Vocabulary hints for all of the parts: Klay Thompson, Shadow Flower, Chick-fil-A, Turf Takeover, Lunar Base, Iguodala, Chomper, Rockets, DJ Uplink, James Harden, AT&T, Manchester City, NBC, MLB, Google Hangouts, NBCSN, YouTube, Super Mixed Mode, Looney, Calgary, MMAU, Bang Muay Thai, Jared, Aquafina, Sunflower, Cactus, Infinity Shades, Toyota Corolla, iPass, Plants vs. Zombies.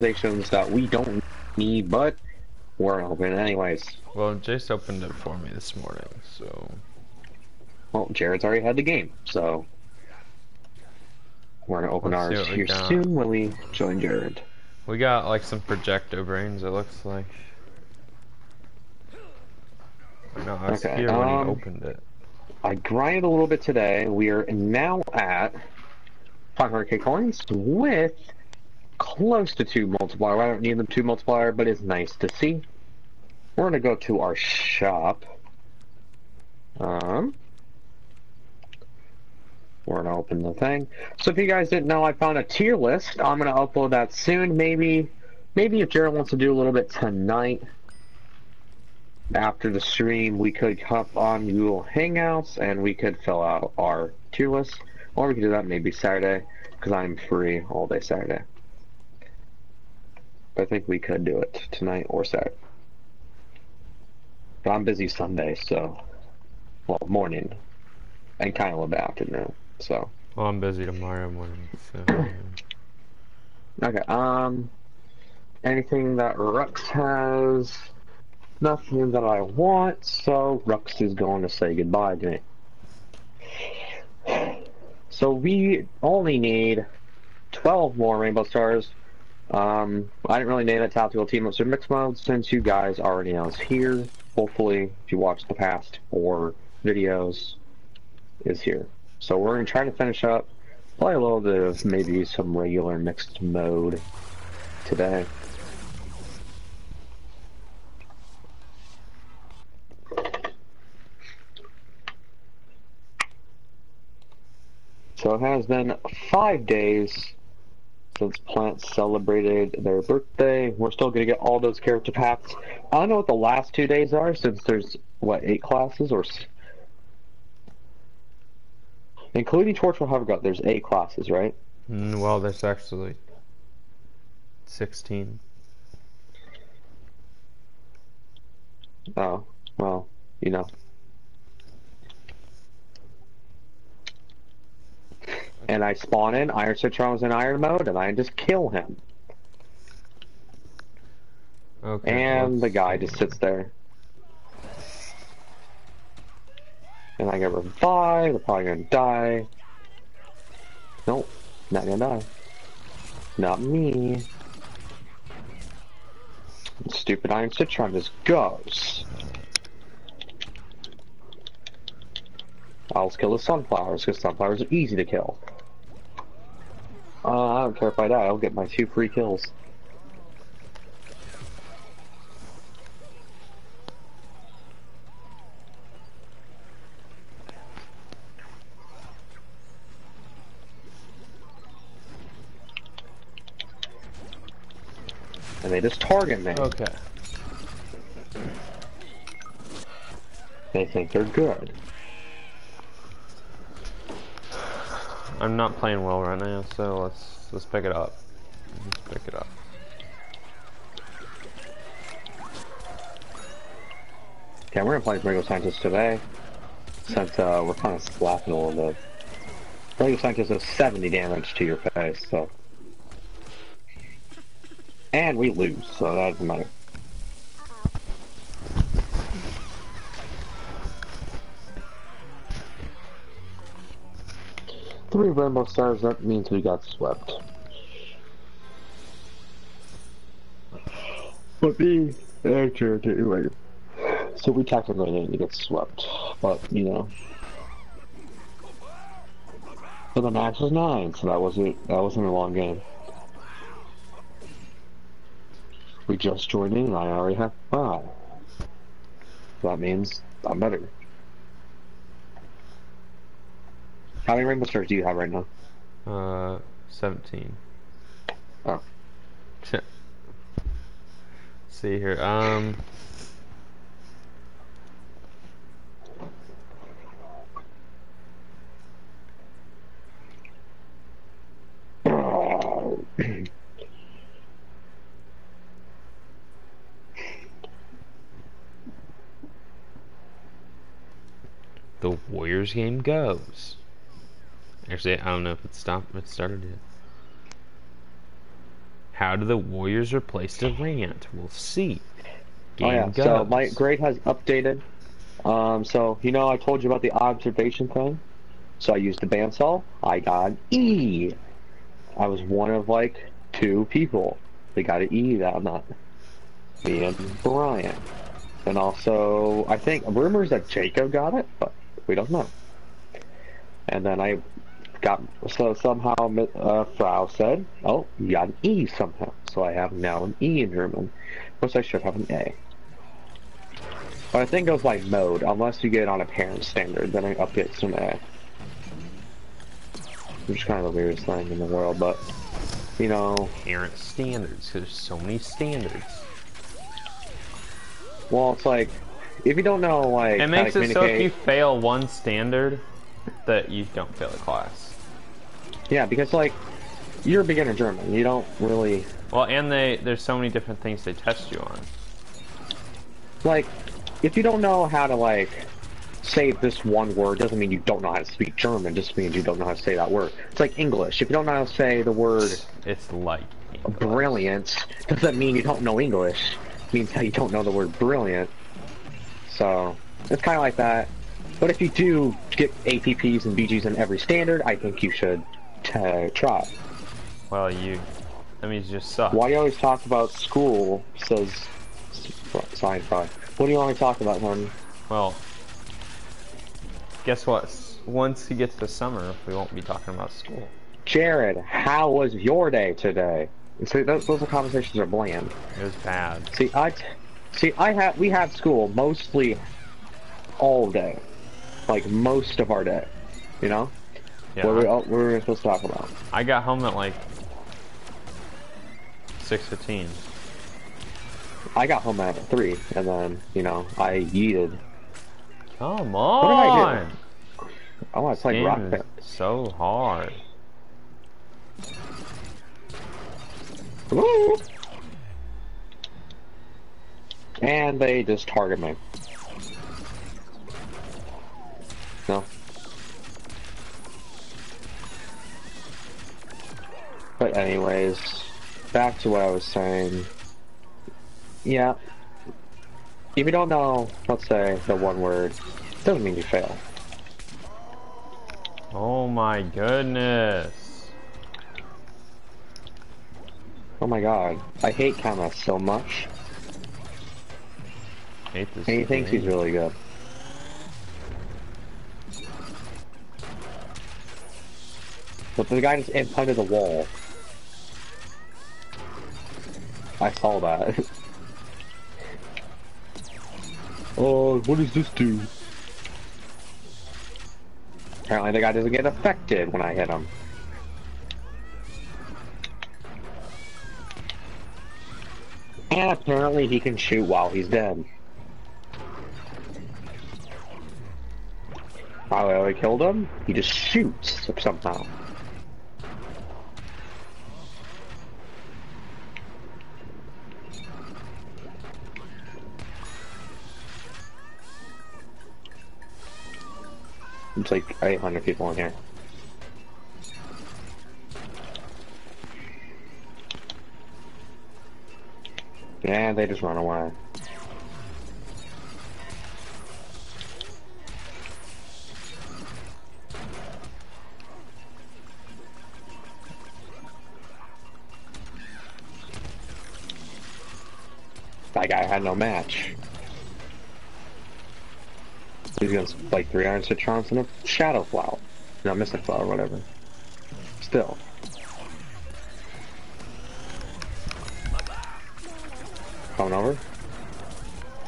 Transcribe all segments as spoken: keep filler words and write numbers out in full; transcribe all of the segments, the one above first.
conversations that we don't need, but we're open anyways. Well, Jace opened it for me this morning, so... Well, Jared's already had the game, so... We're gonna open Let's ours here got. soon when we join Jared. We got, like, some projecto brains, it looks like. No, I was okay, here um, when he opened it. I grinded a little bit today. We are now at five hundred K coins with close to two multiplier. I don't need the two multiplier, but it's nice to see. We're gonna go to our shop. Um, we're gonna open the thing. So if you guys didn't know, I found a tier list. I'm gonna upload that soon. Maybe, maybe if Jared wants to do a little bit tonight. After the stream, we could hop on Google Hangouts and we could fill out our tier list, or we could do that maybe Saturday because I'm free all day Saturday. But I think we could do it tonight or Saturday. But I'm busy Sunday, so well morning and kind of a bit afternoon. So well, I'm busy tomorrow morning. So okay. Um, anything that Rux has. Nothing that I want, so Rux is going to say goodbye to me. So we only need twelve more Rainbow Stars. Um, I didn't really name a tactical team of Super Mixed Mode since you guys already know it's here. Hopefully, if you watch the past four videos, is here. So we're going to try to finish up, play a little bit of maybe some regular Mixed Mode today. So it has been five days since Plants celebrated their birthday. We're still going to get all those character packs. I don't know what the last two days are since there's, what, eight classes? or Including Torchwood Hovercraft, there's eight classes, right? Mm, well, there's actually sixteen. Oh, well, you know. And I spawn in, Iron Citron was in iron mode, and I just kill him. Okay. And the guy just sits there. And I get revived, they're probably gonna die. Nope, not gonna die. Not me. Stupid Iron Citron just goes. I'll kill the sunflowers, because sunflowers are easy to kill. Uh, I don't care if I die, I'll get my two free kills. And they just target me. Okay. They think they're good. I'm not playing well right now, so let's let's pick it up. Let's pick it up. Okay, we're gonna play Dragon Scientist today, since uh, we're kind of slapping a little bit. Dragon Scientist does seventy damage to your face, so, and we lose, so that doesn't matter. Three Rainbow Stars, that means we got swept. But me and Jared anyway. So we technically didn't get swept. But, you know. But the match was nine, so that wasn't that wasn't a long game. We just joined in and I already have five. So that means I'm better. How many Rainbow Stars do you have right now? Uh, seventeen. Oh. See here, um... The Warriors game goes. Actually, I don't know if it stopped. It started yet. How do the Warriors replace Durant? We'll see. Game oh yeah, goes. So my grade has updated. Um, so, you know, I told you about the observation thing. So I used the bandsaw. I got an E. I was one of, like, two people that got an E that month. Me and Brian. And also, I think, rumors that Jacob got it, but we don't know. And then I got, so somehow uh, Frau said, oh, you got an E somehow. So I have now an E in German, which I should have an A. But I think it was like mode, unless you get it on a parent standard, then it updates to an A. Which is kind of the weirdest thing in the world, but, you know. Parent standards, there's so many standards. Well, it's like, if you don't know, like, it makes it so if you fail one standard, that you don't fail the class. Yeah, because, like, you're a beginner German, you don't really... Well, and they there's so many different things they test you on. Like, if you don't know how to, like, say this one word, doesn't mean you don't know how to speak German, just means you don't know how to say that word. It's like English. If you don't know how to say the word... It's like English. Brilliant, doesn't mean you don't know English. It means how you don't know the word brilliant. So, it's kind of like that. But if you do get A P Ps and B Gs in every standard, I think you should uh, try. Well, you... That means you just suck. Why do you always talk about school, says... Science probably. What do you want to talk about, Harden? Well, guess what? Once you get to the summer, we won't be talking about school. Jared, how was your day today? See, those, those conversations are bland. It was bad. See, I, see, I have we had school mostly all day, like most of our day. You know, yeah. What were we, what were we supposed to talk about? I got home at like six fifteen. I got home at three, and then, you know, I yeeted. Come on! What did I do? I want to play Rock Band. So hard. Woo! And they just target me. No. But anyways, back to what I was saying. Yeah, if you don't know, let's say, the one word, doesn't mean you fail. Oh my goodness. Oh my god, I hate Kama so much. Hate this and he thinks he's really good. But the guy just implanted the wall. I saw that. Oh, uh, what does this do? Apparently the guy doesn't get affected when I hit him. And apparently he can shoot while he's dead. Oh, I killed him? He just shoots somehow. It's like eight hundred people in here. Yeah, they just run away. That guy had no match. He's gonna like three Iron Citrons and a Shadow Flower. No, Mystic Flower, whatever. Still. Coming over.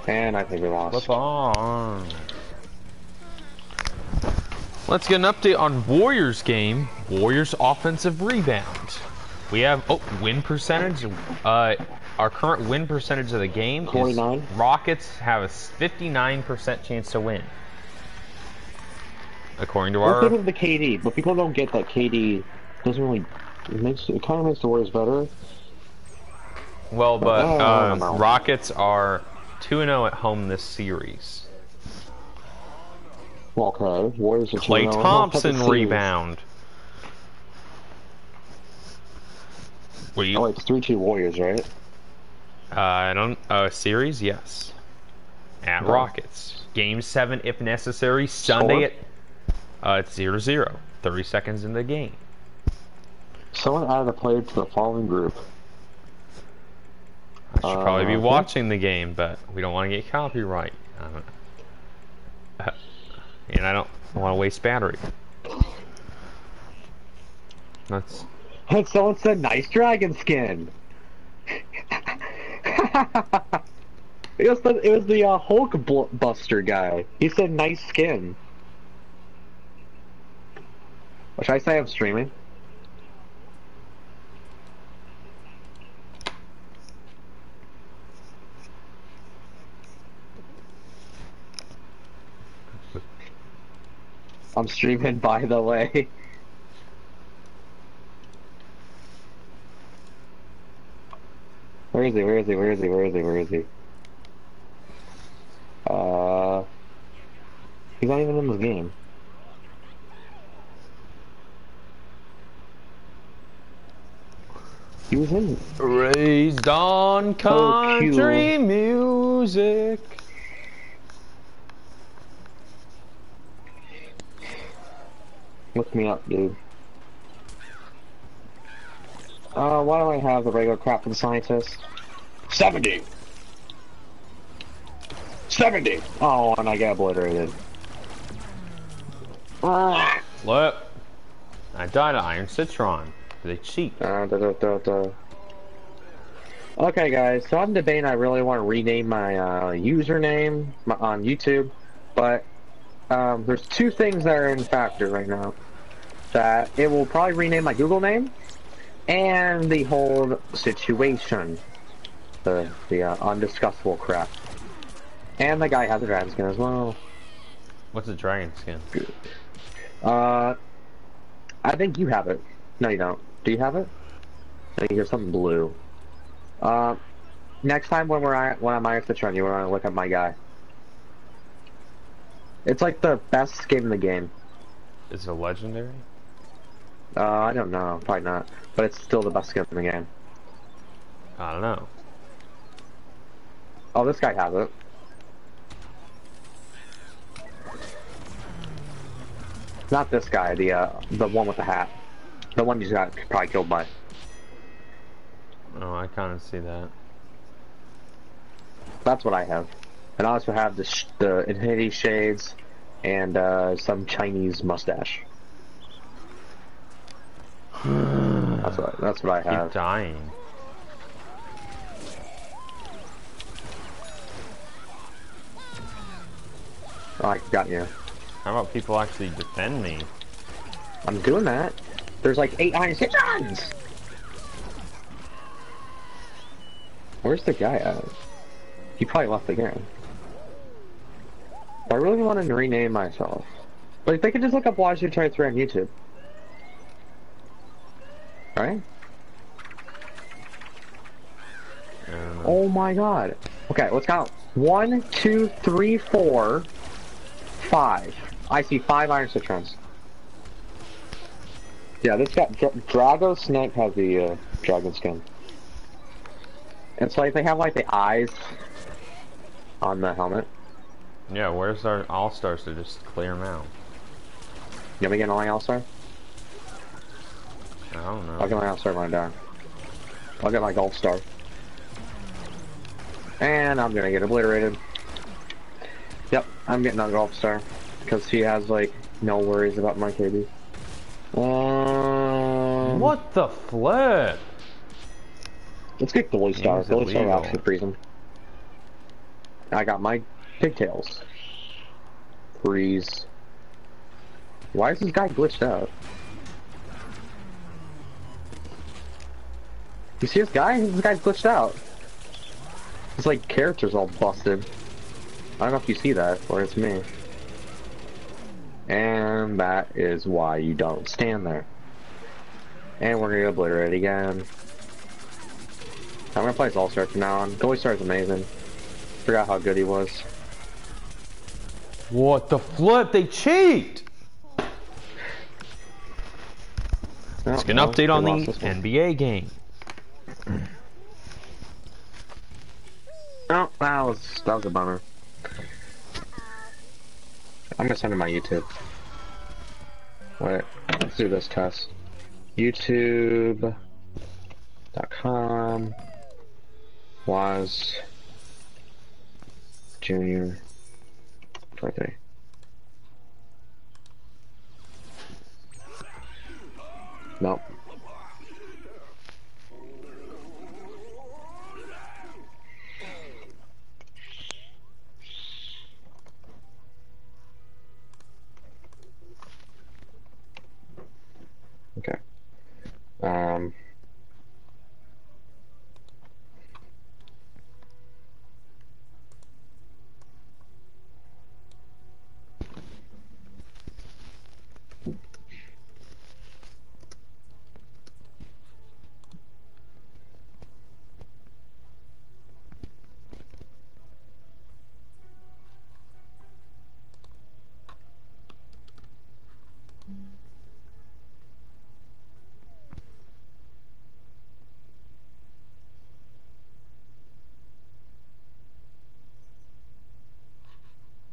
And I think we lost. Flip on. Let's get an update on Warriors game. Warriors offensive rebound. We have, oh, win percentage. Uh, our current win percentage of the game forty-nine. Is Rockets have a fifty-nine percent chance to win. According to our... We're the K D, but people don't get that K D doesn't really... It, makes, it kind of makes the Warriors better. Well, but uh, uh, Rockets are two and oh at home this series. Well, okay. Warriors are Klay Thompson rebound. Wait. Oh, it's three two Warriors, right? Uh, I don't. Uh, series, yes. At oh. Rockets, Game Seven if necessary. Sunday Score? at. Uh, it's zero zero. Thirty seconds in the game. Someone added a player to the following group. I should uh, probably be watching the game, but we don't want to get copyright. I don't, uh, and I don't want to waste battery. That's. And someone said, "Nice dragon skin." It was the, it was the uh, Hulk Buster guy. He said, "Nice skin." What should I say? I'm streaming. I'm streaming, by the way. Where is he? Where is he? Where is he? Where is he? Where is he? Uh, he's not even in this game. He was in. Raised on country oh, music. Look me up, dude. Uh, why do I have the regular Captain Scientist? seventy! seventy! Oh, and I got obliterated. Ah. Look! I died to Iron Citron. They cheat. Uh, da, da, da, da. Okay, guys, so I'm debating I really want to rename my uh, username my, on YouTube, but um, there's two things that are in factor right now. That it will probably rename my Google name, and the whole situation, the the uh, undiscussable crap, and the guy has a dragon skin as well. What's a dragon skin? Uh, I think you have it. No, you don't. Do you have it? I think you have something blue. Uh, next time when we're when I'm Iron Citron, you want to look at my guy. It's like the best skin in the game. Is it legendary? Uh, I don't know, probably not. But it's still the best skin in the game. I don't know. Oh, this guy has it. Not this guy, the uh, the one with the hat. The one he's got probably killed by. Oh, I kind of see that. That's what I have. And I also have the, sh the Infinity Shades and uh, some Chinese mustache. That's what, that's what I have. Keep dying. Oh, I got you. How about people actually defend me? I'm doing that. There's like eight Iron Citrons! Where's the guy at? He probably left the game. I really wanted to rename myself. Like, they could just look up Watch Your Try three on YouTube. Right? Um, oh my god. Okay, let's count. One, two, three, four, five. I see five Iron Citrons. Yeah, this got Dra Drago Snake has the uh, dragon skin. It's like they have like the eyes on the helmet. Yeah, where's our All Stars to just clear them out? You want me to get an All Star? I don't know. I'll get my All-Star when I die. I'll get my Gold Star. And I'm gonna get obliterated. Yep, I'm getting that Gold Star. Because he has, like, no worries about my K D. Um, what the flip? Let's get Gold Star. Gold Star actually frees him. I got my pigtails. Freeze. Why is this guy glitched out? You see this guy? This guy's glitched out. His like character's all busted. I don't know if you see that, or it's me. And that is why you don't stand there. And we're gonna obliterate again. I'm gonna play as All-Star from now on. Goalie Star's amazing. Forgot how good he was. What the flip? They cheat! Oh, Let's get an update on the N B A game. Oh, that was, that was a bummer. I'm gonna send it my YouTube. Wait, let's do this test. YouTube dot com was junior twenty-three. Nope. Okay. Um.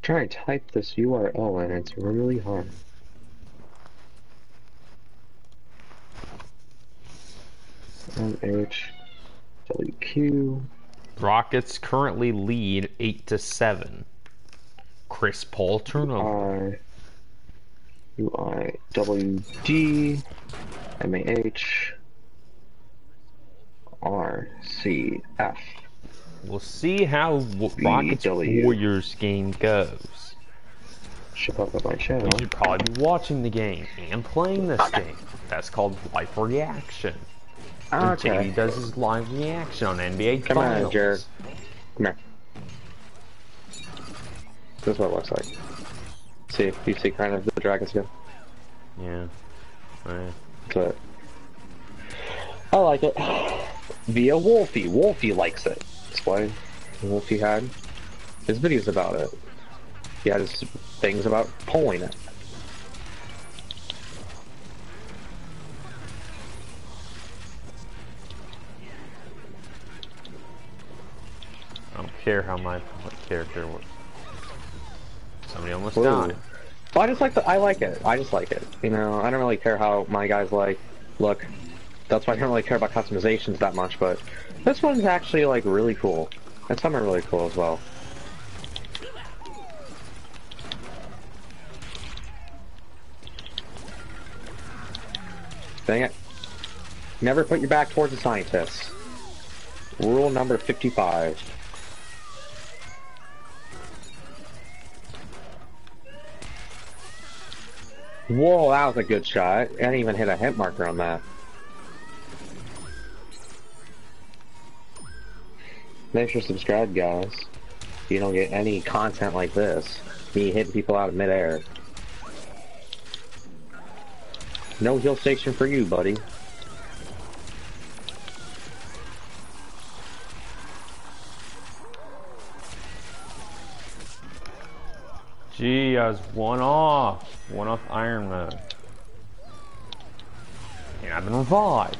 Try to type this U R L and it's really hard. M H W Q. Rockets currently lead eight to seven. Chris Paul turnover. U I W D M A H R C F. We'll see how Rockets Warriors game goes. Should pop up my channel. You should probably be watching the game and playing this game. That's called live reaction. Okay. And J D does his live reaction on N B A Come Finals. On, Jared. Come here. This is what it looks like. See, you see kind of the Dragon Skin? Yeah. Right. But I like it. Via Wolfie. Wolfie likes it. Why Wolfie had his videos about it. He had his things about polling it. I don't care how my character works. Somebody almost Ooh. died. Well, I just like the. I like it. I just like it. You know, I don't really care how my guys like look. That's why I don't really care about customizations that much, but this one's actually, like, really cool. And some are really cool as well. Dang it. Never put your back towards a scientist. Rule number fifty-five. Whoa, that was a good shot. I didn't even hit a hit marker on that. Make sure to subscribe, guys. You don't get any content like this. Me hitting people out of midair. No hill station for you, buddy. Gee, I was one off. One off Iron Mode. And I've been revived.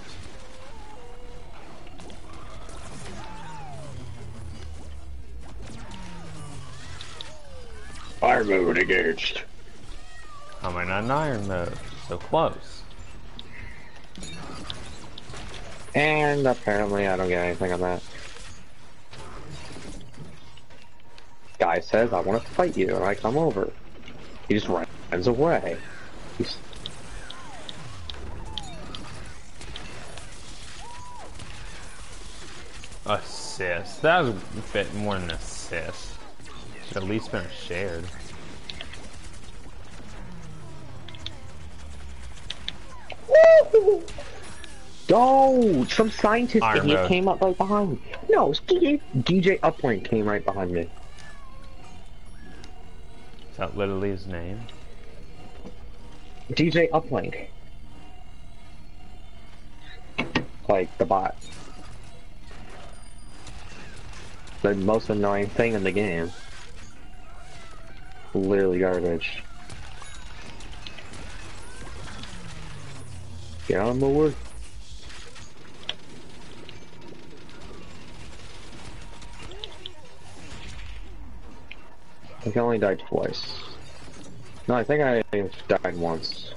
Iron mode engaged. How am I not in iron mode? So close. And apparently I don't get anything on that. Guy says, I want to fight you, and I come over. He just runs away. He's... Assist. That was a bit more than assist. At least been shared. Woo! Oh, some scientist idiot came up right behind me. No, D J Uplink came right behind me. Is that literally his name? D J Uplink. Like the bot. The most annoying thing in the game. Literally garbage. Get on the work. I think I only died twice. No, I think I died once.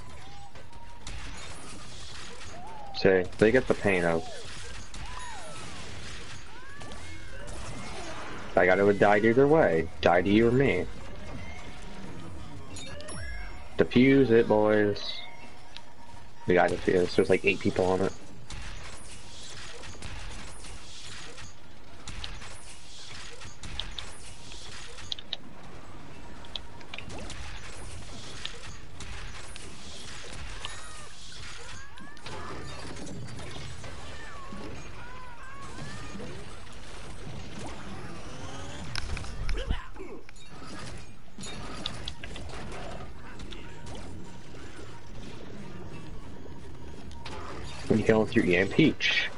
Okay, they get the pain out. I got to die either way. Die to you or me. Defuse it, boys. We got defuse. There's like eight people on it. Going through E M Peach.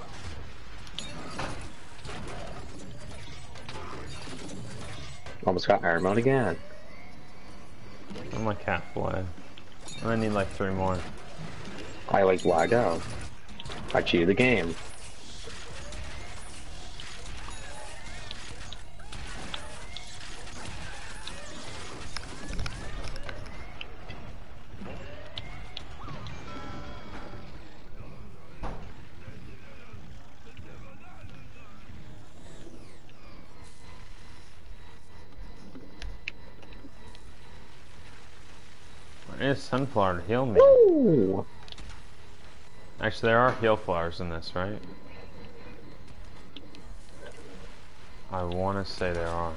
Almost got Iron Mode again. I'm like half blood. I need like three more. I like lagged out. I cheated the game. Sunflower to heal me. Ooh. Actually, there are heal flowers in this, right? I want to say there are.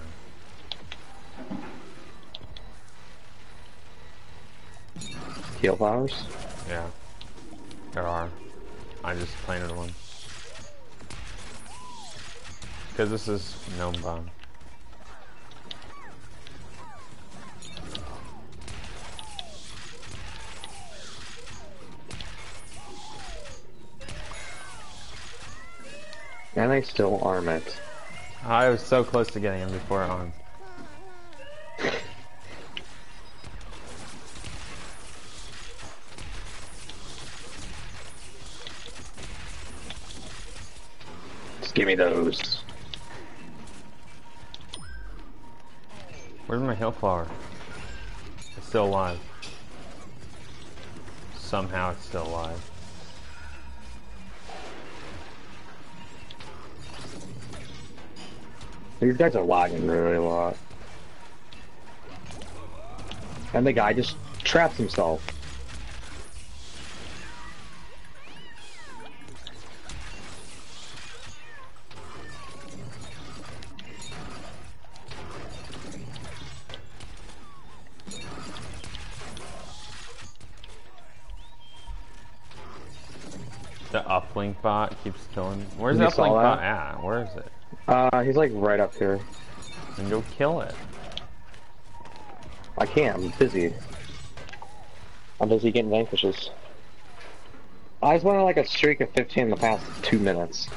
Heal flowers? Yeah, there are. I just planted one. Because this is gnome bomb. And I still arm it. I was so close to getting him before I armed. Just give me those. Where's my hill flower? It's still alive. Somehow it's still alive. These guys are lagging really a lot. And the guy just traps himself. The uplink bot keeps killing. Where's the uplink bot at? Where is it? Uh, he's like right up here. Then go kill it. I can't, I'm busy. I'm busy getting vanquishes. I just went on like a streak of fifteen in the past two minutes.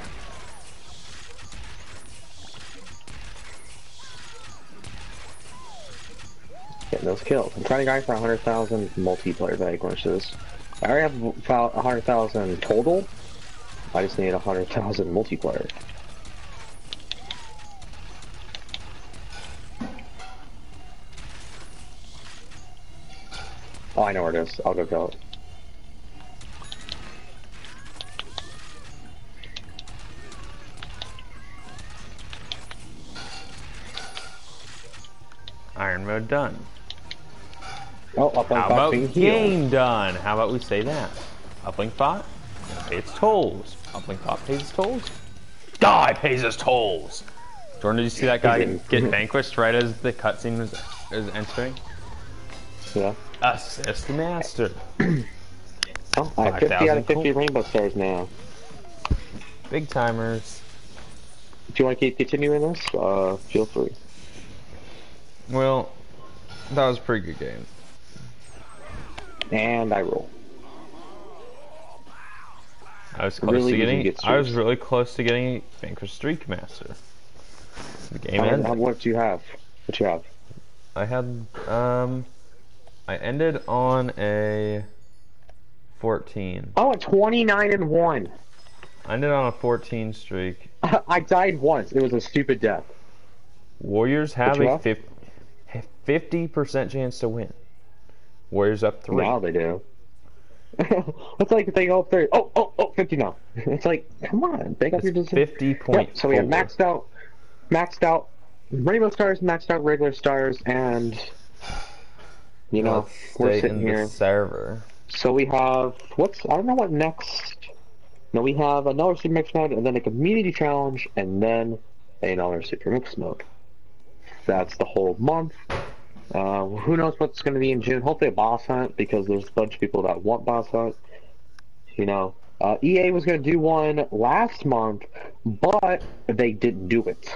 Getting those kills. I'm trying to go for one hundred thousand multiplayer vanquishes. I already have about one hundred thousand total. I just need one hundred thousand multiplayer. Oh, I know where it is. I'll go kill it. Iron mode done. Oh, uplink bot. How about game done? How about we say that? Uplink bot pays its tolls. Uplink bot pays its tolls. Die pays its tolls. Jordan, did you see that guy get vanquished right as the cutscene was was entering? Yeah. Assist master. Oh, I have fifty out of fifty Rainbow Stars now. Big timers. If you want to keep continuing this, uh, feel free. Well, that was a pretty good game. And I roll. I was close really to getting. Get I was really close to getting Vanquish Streak Master. The game ended. What do you have? What do you have? I had um. I ended on a fourteen. Oh, a twenty-nine and one. I ended on a fourteen streak. I died once. It was a stupid death. Warriors have a fifty. fifty percent chance to win. Warriors up three. Wow, they do. It's like they go up three. Oh, oh, oh, fifty now. It's like, come on, big up your decision. fifty points. Yep, so we have maxed out, maxed out Rainbow Stars, maxed out regular stars, and you know Let's we're sitting in here. The server. So we have what's I don't know what next. No, we have another Super Mixed Mode, and then a community challenge, and then another Super Mixed Mode. That's the whole month. Uh, who knows what's going to be in June? Hopefully a boss hunt, because there's a bunch of people that want boss hunt. You know, uh, E A was going to do one last month, but they didn't do it.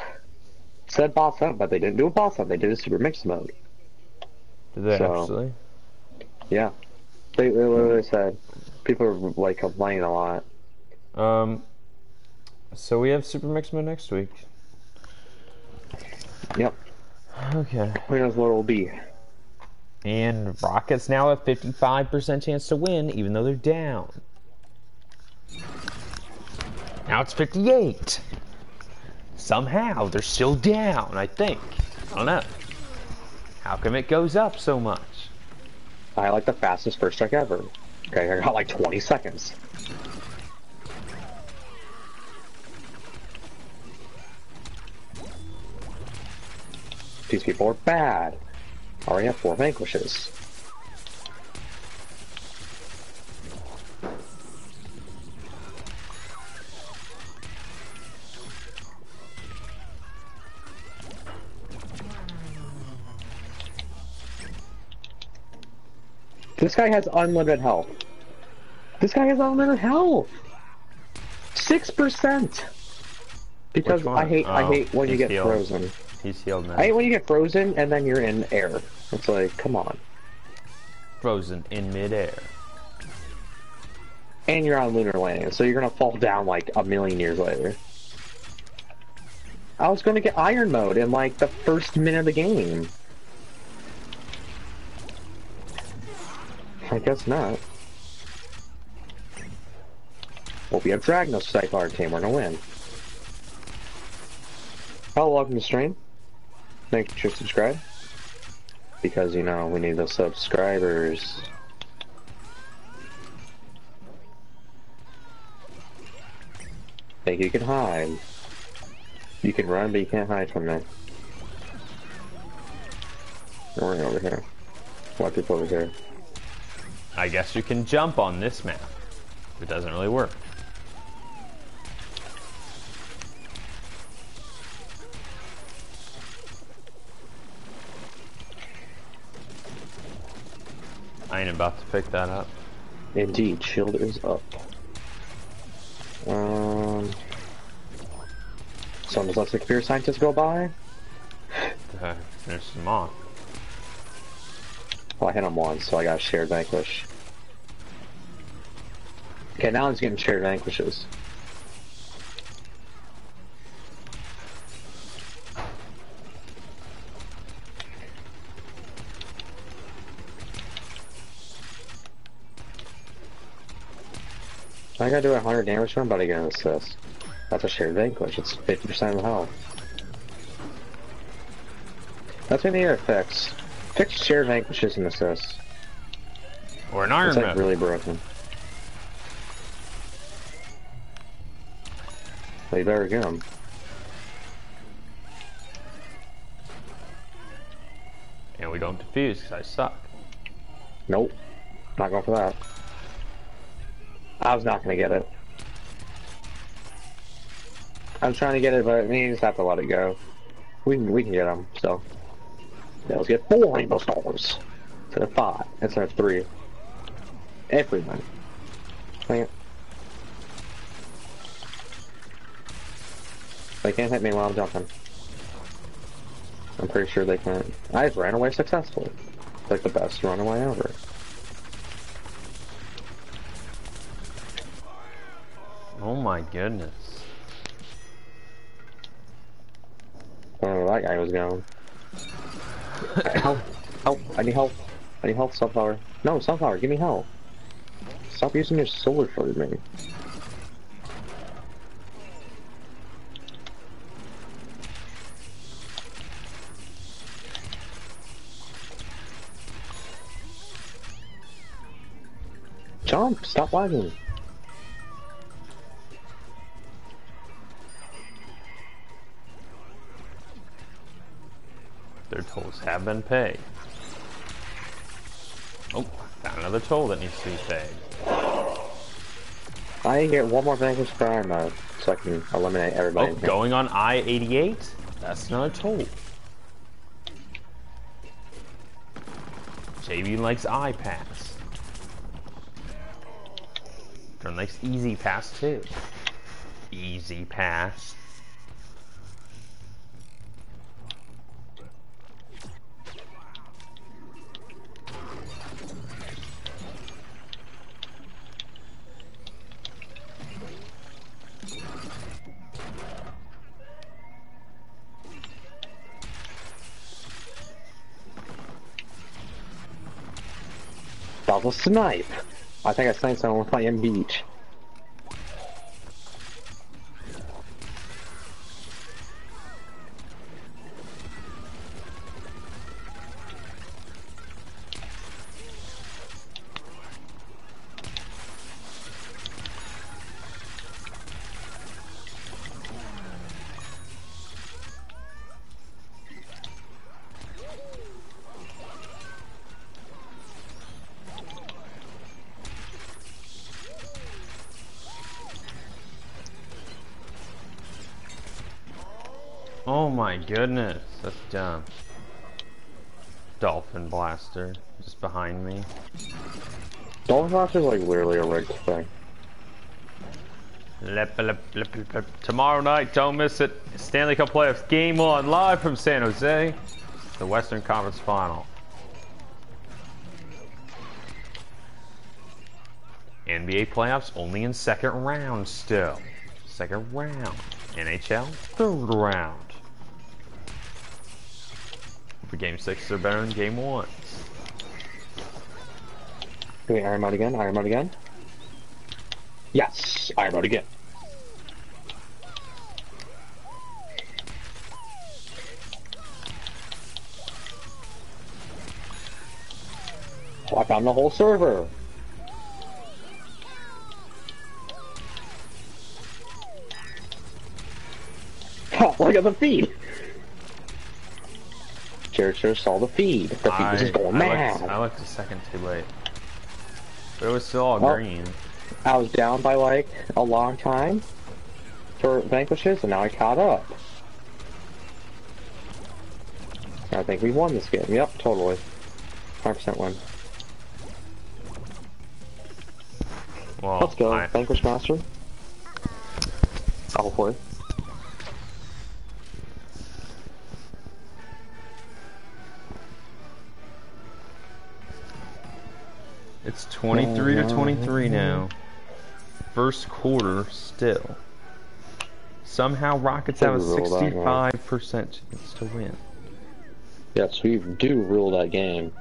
It said boss hunt, but they didn't do a boss hunt. They did a Super Mixed Mode. Did they so, actually? Yeah, they literally said people are like complaining a lot. Um. So we have Super Mixed Mode next week. Yep. Okay. Who knows what it'll be? And Rockets now have fifty-five percent chance to win, even though they're down. Now it's fifty-eight. Somehow they're still down. I think. I don't know. How come it goes up so much? I like the fastest first strike ever. Okay, I got like twenty seconds. These people are bad. Already have four vanquishes. This guy has unlimited health. This guy has unlimited health. Six percent. Because I hate, oh, I hate when you get healed. Frozen. He's healed now. I hate when you get frozen and then you're in air. It's like, come on. Frozen in midair. And you're on lunar landing, so you're gonna fall down like a million years later. I was gonna get iron mode in like the first minute of the game. I guess not. Well, we have Dragon Skin, our team, we're gonna win. Hello, welcome to stream. Make sure to subscribe. Because, you know, we need the subscribers. Like, you can hide. You can run, but you can't hide from me. Don't worry, over here. A lot of people over here. I guess you can jump on this map. It doesn't really work. I ain't about to pick that up. Indeed, shield is up. Um, so does Toxic P Scientist go by? Uh, there's some on. Well, I hit him once, so I got shared vanquish. Okay, now he's getting shared vanquishes. I gotta do one hundred damage to him, but I get an assist. That's a shared vanquish. It's fifty percent of health. That's when the air effects. Fix shared vanquishes and assists. Or an iron It's like method. Really broken. Well, you better get him. And we don't defuse because I suck. Nope. Not going for that. I was not going to get it. I'm trying to get it, but we just have to let it go. We can, we can get them, so. Yeah, let's get four Rainbow Stars. Instead of five. Instead of three. Everyone. Dang it. They can't hit me while I'm jumping. I'm pretty sure they can't. I just ran away successfully. It's like the best runaway ever. Oh my goodness. I don't know where that guy was going. Help. Help. I need help. I need help, Sunflower. No, Sunflower, give me help. Stop using your solar for me. Jump! Stop lagging. Their tolls have been paid. Oh, got another toll that needs to be paid. I get one more vanquish per iron mode, so I can eliminate everybody. Oh, going on I eighty-eight? That's not a toll. J B likes iPass. Jordan likes Easy Pass too. Easy Pass. Double snipe! I think I sniped someone with my M B H. Oh my goodness, that's dumb. Dolphin Blaster, just behind me. Dolphin Blaster's like literally a rigged thing. Lep, lep, lep, lep, lep. Tomorrow night, don't miss it. Stanley Cup Playoffs game on live from San Jose. The Western Conference Final. N B A Playoffs only in second round still. Second round. N H L, third round. For game six, they're better than game one. Can we iron mode again? Iron mode again? Yes! Iron mode again. Oh, I found the whole server! Oh, look at the feed! Jared sure saw the feed. The feed I, was just going I mad. Looked, I looked a second too late. But it was still all well, green. I was down by like a long time for vanquishes, and now I caught up. I think we won this game. Yep, totally. one hundred percent win. Well, let's go, I... Vanquish Master. I'll play. It's twenty-three to twenty-three now. First quarter still. Somehow Rockets have a sixty-five percent chance to win. Yes, we do rule that game.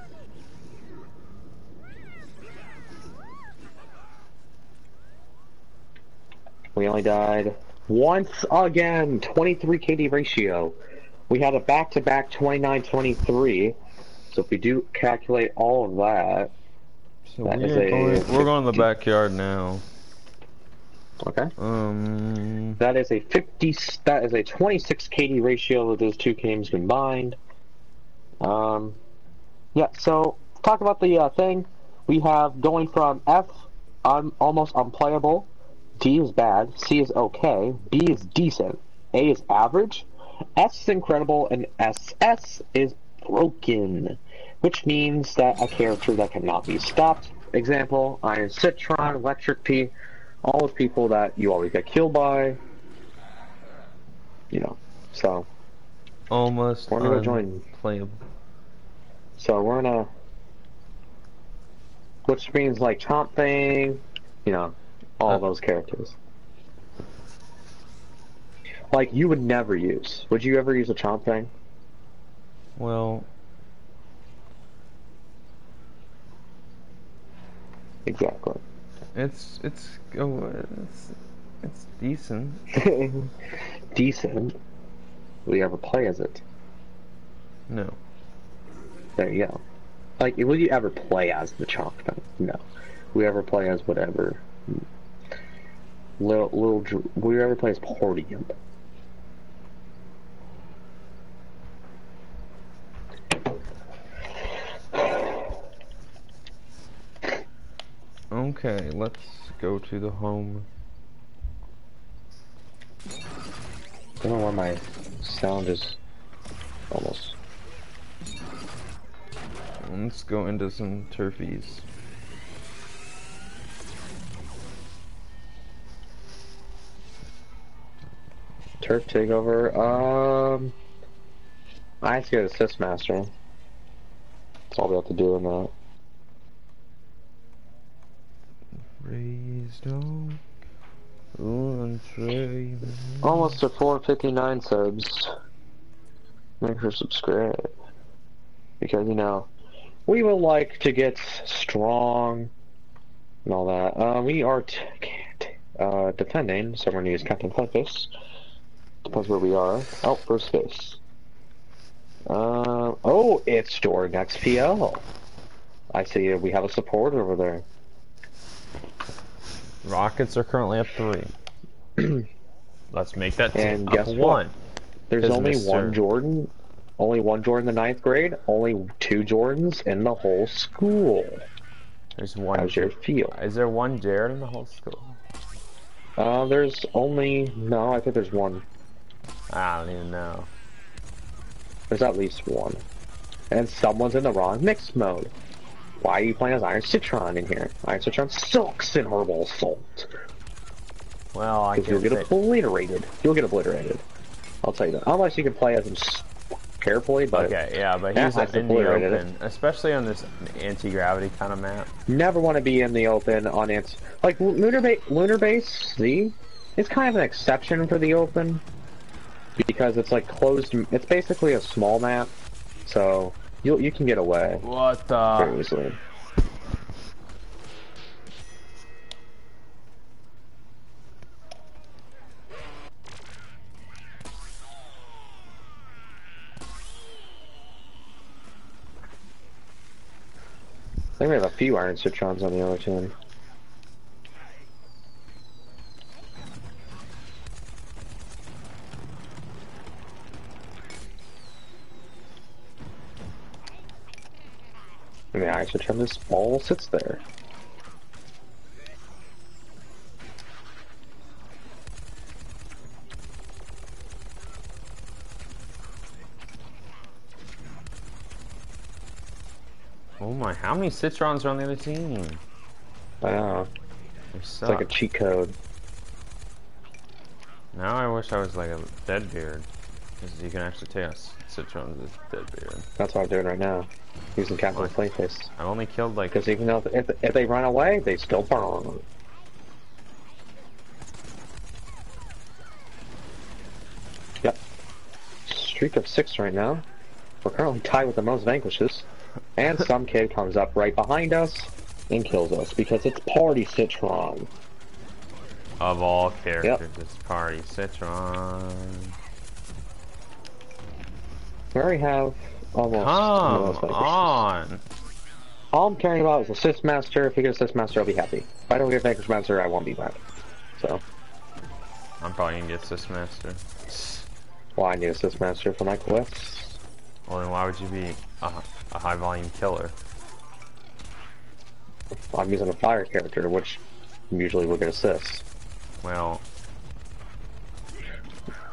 We only died once again. twenty-three K D ratio. We had a back-to-back twenty-nine twenty-three. So if we do calculate all of that... So we're, a, going, we're going to the backyard now. Okay. Um. That is a fifty. That is a twenty-six K D ratio of those two games combined. Um. Yeah. So talk about the uh, thing. We have going from F, um, almost unplayable. D is bad. C is okay. B is decent. A is average. S is incredible, and S S is broken. Which means that a character that cannot be stopped, example, Iron Citron, Electric P, all the people that you always get killed by, you know, so. Almost we're gonna go join. Playable. So we're gonna, which means like Chomp thing, you know, all uh, those characters. Like you would never use, would you ever use a Chomp thing? Well. Exactly. It's it's it's it's decent. Decent. Will you ever play as it? No. There you go. Like, will you ever play as the Chomp? No. whoever plays whatever. Little, little, whoever plays Podium. Okay, let's go to the home. I don't know why my sound is almost. Let's go into some turfies. Turf Takeover. Um, I have to go to Assist Master. That's all we have to do in that. Raised dog. Almost to four fifty-nine subs. Make sure to subscribe because you know we would like to get strong and all that. Uh, we are t can't, uh, defending, so we're gonna use Captain Flamefist. Depends where we are. Oh, first base. Uh, oh, it's Jordan X P L. I see we have a support over there. Rockets are currently at three. Let's make that team and up guess one. What? There's only Mister one Jordan. Only one Jordan in the ninth grade. Only two Jordans in the whole school. There's one. How's your feel? Is there one Jared in the whole school? Uh, there's only... No, I think there's one. I don't even know. There's at least one. And someone's in the wrong mixed mode. Why are you playing as Iron Citron in here? Iron Citron sucks in Herbal Assault. Well, I can't you'll get say... obliterated. You'll get obliterated. I'll tell you that. Unless you can play as him carefully, but... Okay, yeah, but he's in the open. Especially on this anti-gravity kind of map. Never want to be in the open on its... Like, Lunar, ba Lunar Base, see? It's kind of an exception for the open. Because it's like closed... It's basically a small map. So... You you can get away. What the? Seriously. I think we have a few Iron Citrons on the other team. And the Iron Citron, this ball sits there. Oh my, how many Citrons are on the other team? Wow. It's like a cheat code. Now I wish I was like a Deadbeard. Because you can actually taste Citron's Deadbeard. That's what I'm doing right now. Using Captain Flamefist. I only killed like... Because even though if, if they run away, they still burn. Yep. Streak of six right now. We're currently tied with the most vanquishes. And some kid comes up right behind us and kills us because it's Party Citron. Of all characters, yep. It's Party Citron. We already have... Almost. Come on! All I'm caring about is Assist Master. If we get Assist Master, I'll be happy. If I don't get Vanquish Master, I won't be mad. So. I'm probably gonna get Assist Master. Well, I need Assist Master for my quests. Well, then why would you be a, a high volume killer? Well, I'm using a fire character, which usually will get assists. Well.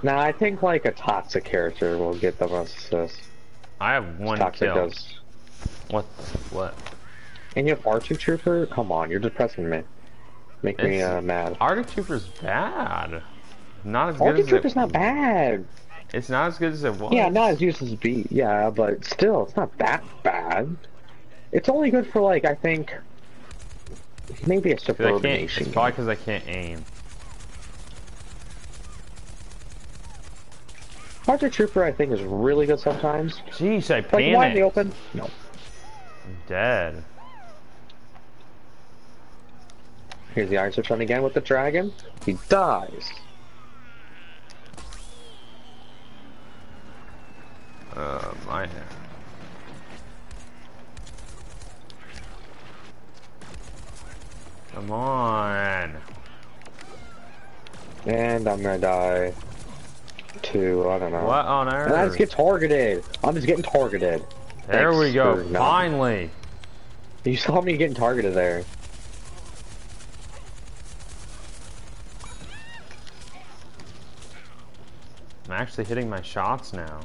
Now, I think like a toxic character will get the most assists. I have one Toxic kill. Does. What? What? And you have R two Trooper? Come on, you're depressing me. Make it's, me uh, mad. R two Trooper's bad. Not as good as R two Trooper's it, not bad. It's not as good as it was. Yeah, not as used as B. Yeah, but still, it's not that bad. It's only good for like I think maybe a subordination. It's probably because I can't aim. Archer Trooper, I think, is really good sometimes. Jeez, I panicked. Like, wide in the open? No. I'm dead. Here's the Iron Citron again with the dragon. He dies. Uh, my hair. Come on. And I'm gonna die. Two, I don't know. What on earth? And I just get targeted. I'm just getting targeted. There Thanks we go. Finally. You saw me getting targeted there. I'm actually hitting my shots now.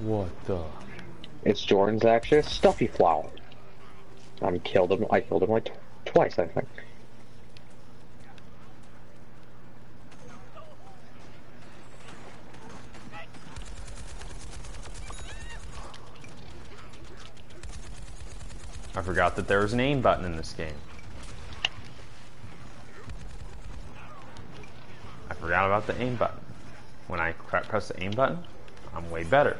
What the? It's Jordan's actually a stuffy flower. I killed him. I killed him like tw twice, I think. I forgot that there was an aim button in this game. I forgot about the aim button. When I press the aim button, I'm way better.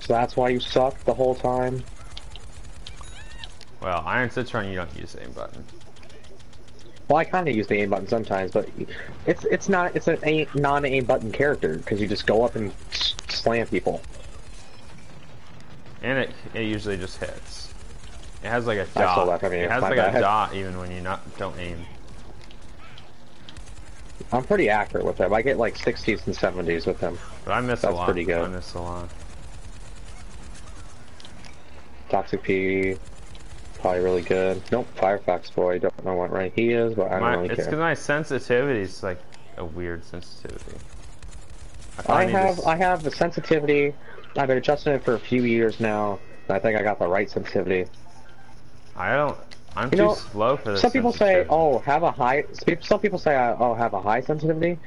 So that's why you sucked the whole time? Well, Iron Citron, you don't use the aim button. Well, I kind of use the aim button sometimes, but it's it's not it's a non-aim button character because you just go up and slam people. And it it usually just hits. It has like a dot. That, I mean, it has like bad. a dot even when you not don't aim. I'm pretty accurate with him. I get like sixties and seventies with him. But I miss That's a lot. Pretty good. I miss a lot. Toxic P, probably really good. Nope, Firefox boy. Don't know what rank he is, but I don't my, really it's care. It's because my sensitivity is like a weird sensitivity. I, I have I have the sensitivity. I've been adjusting it for a few years now. I think I got the right sensitivity. I don't. I'm you know, too slow for this. Some people say, "Oh, have a high." Some people say, "Oh, have a high sensitivity."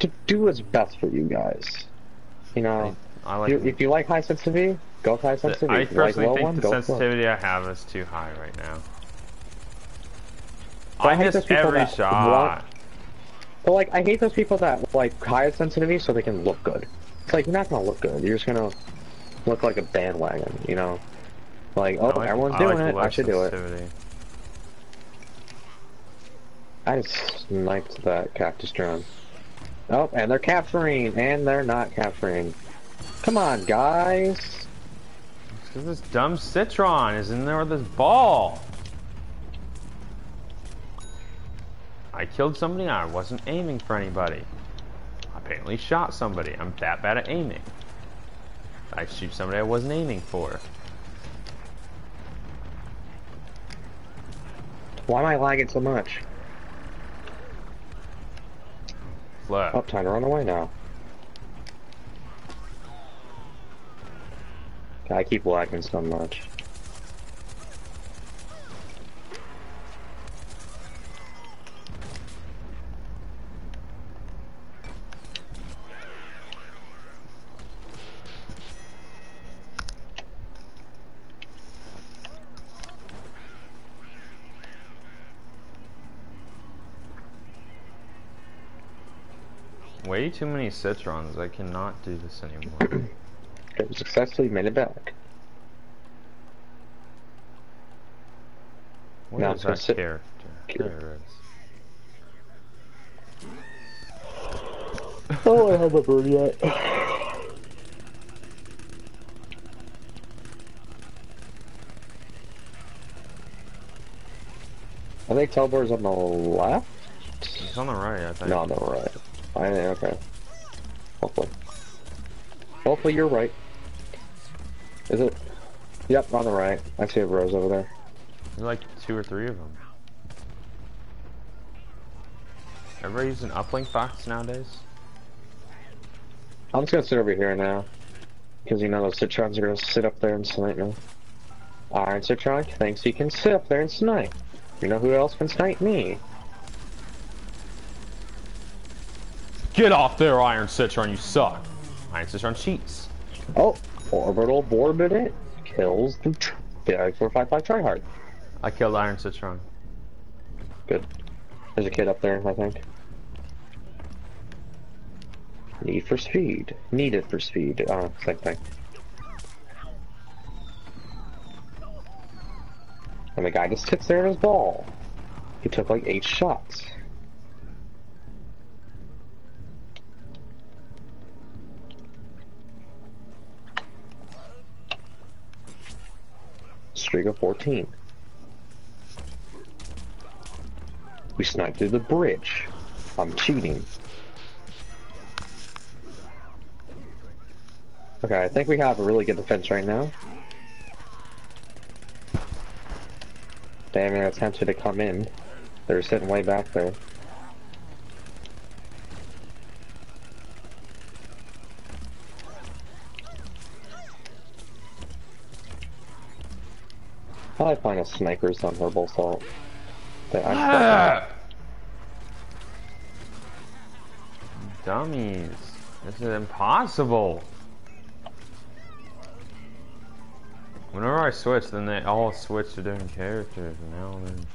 To do what's best for you guys. You know, I, I like you, if you like high sensitivity, go with high sensitivity. I personally like think one, the sensitivity I have is too high right now. But I, I hate miss every that shot. Want, but like, I hate those people that like higher sensitivity so they can look good. It's like, you're not gonna look good. You're just gonna look like a bandwagon, you know? Like, oh, like, everyone's I doing like it, I should do it. I just sniped that cactus drone. Oh, and they're capturing, and they're not capturing. Come on, guys! Because this dumb Citron is in there with this ball! I killed somebody, I wasn't aiming for anybody. Apparently shot somebody. I'm that bad at aiming. I shoot somebody I wasn't aiming for. Why am I lagging so much? Look. Up time to run away now. I keep lagging so much. Way too many Citrons. I cannot do this anymore. It successfully made it back. What now is that character? There it is. Oh, I have a bird yet. I think Telbor's on the left? He's on the right, I think. No, on the right. I okay. Hopefully. Hopefully you're right. Is it? Yep, on the right. I see a rose over there. There's like two or three of them. Everybody using uplink fox nowadays? I'm just gonna sit over here now. Because you know those Citrons are gonna sit up there and snipe me. Iron Citron thinks he can sit up there and snipe. You know who else can snipe me? Get off there, Iron Citron, you suck. Iron Citron cheats. Oh, orbital borbit kills the four five five tryhard. I killed Iron Citron. Good. There's a kid up there, I think. Need for speed. Needed for speed. Oh, same thing. And the guy just sits there in his ball. He took like eight shots. streak of fourteen. We sniped through the bridge. I'm cheating. Okay, I think we have a really good defense right now. They haven't attempted to come in. They're sitting way back there. Probably find a sniper or some herbal salt. That I'm ah! Dummies. This is impossible. Whenever I switch, then they all switch to different characters now then.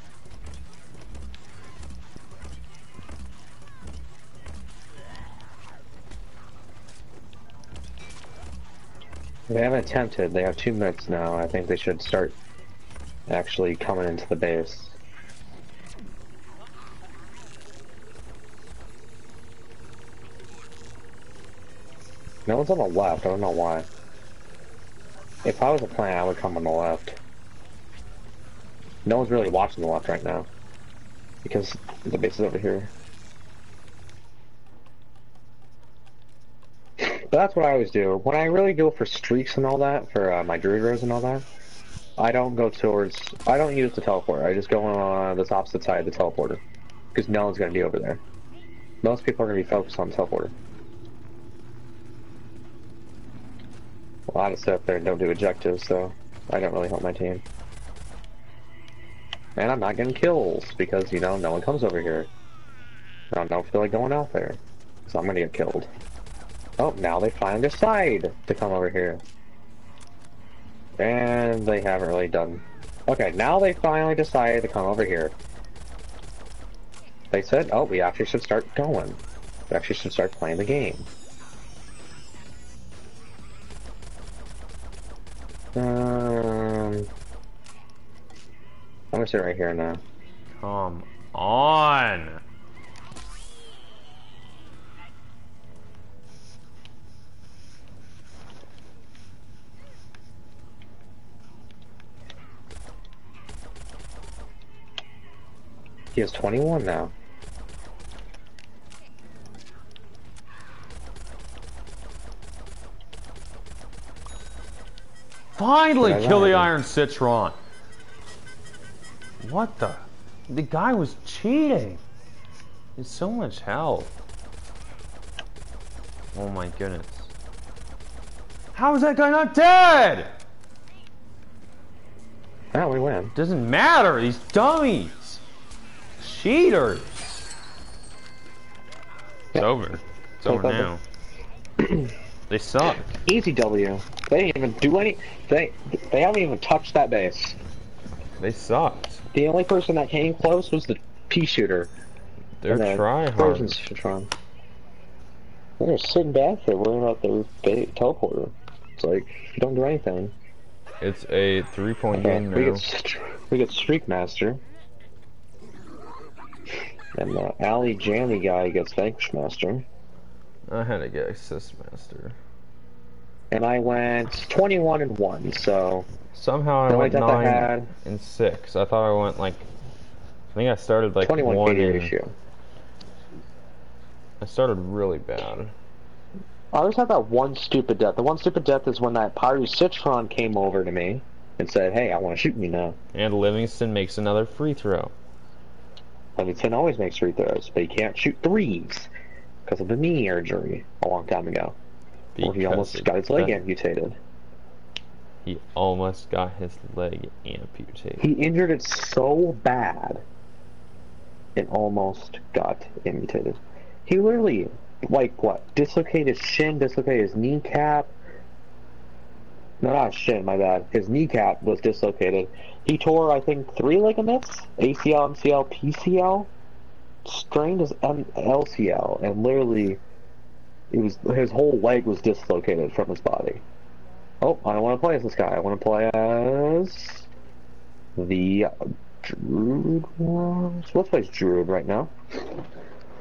They haven't attempted, they have two minutes now. I think they should start actually coming into the base. No one's on the left, I don't know why. If I was a plan, I would come on the left. No one's really watching the left right now. Because the base is over here. But that's what I always do. When I really go for streaks and all that, for uh, my druid rows and all that, I don't go towards... I don't use the teleporter. I just go on this opposite side of the teleporter. Because no one's going to be over there. Most people are going to be focused on the teleporter. A lot of stuff there don't do objectives, so I don't really help my team. And I'm not getting kills because, you know, no one comes over here. I don't feel like going out there, so I'm gonna get killed. Oh, now they finally decide to come over here. And they haven't really done... Okay, now they finally decided to come over here. They said, oh, we actually should start going. We actually should start playing the game. Um, I'm gonna sit right here now. Come on! He has twenty-one now. Finally kill the Iron Citron! What the? The guy was cheating! There's so much health. Oh my goodness. How is that guy not dead? Now we win. Doesn't matter, these dummies! Cheaters! It's over. It's over now. They suck. Easy W. They didn't even do any. They they haven't even touched that base. They sucked. The only person that came close was the pea shooter. They're tryhards. They're sitting back there worrying about their teleporter. It's like you don't do anything. It's a three-point okay, game. We get we get Streak Master, and the Alley Jammy guy gets Vanquish Master. I had to get Assist Master. And I went twenty-one and one, so... Somehow I went nine and six. I thought I went like... I think I started like twenty-one K D ratio. I started really bad. I always had that one stupid death. The one stupid death is when that Pyru Citron came over to me and said, hey, I want to shoot me now. And Livingston makes another free throw. Livingston always makes free throws, but he can't shoot threes. Because of the knee injury a long time ago. Because he almost got his leg amputated. He almost got his leg amputated. He injured it so bad, it almost got amputated. He literally, like what, dislocated his shin, dislocated his kneecap. No, not shin, my bad. His kneecap was dislocated. He tore, I think, three ligaments? A C L, M C L, P C L? Strained his L C L, and literally, it was his whole leg was dislocated from his body. Oh, I don't want to play as this guy. I want to play as the Druid. So let's play as Druid right now.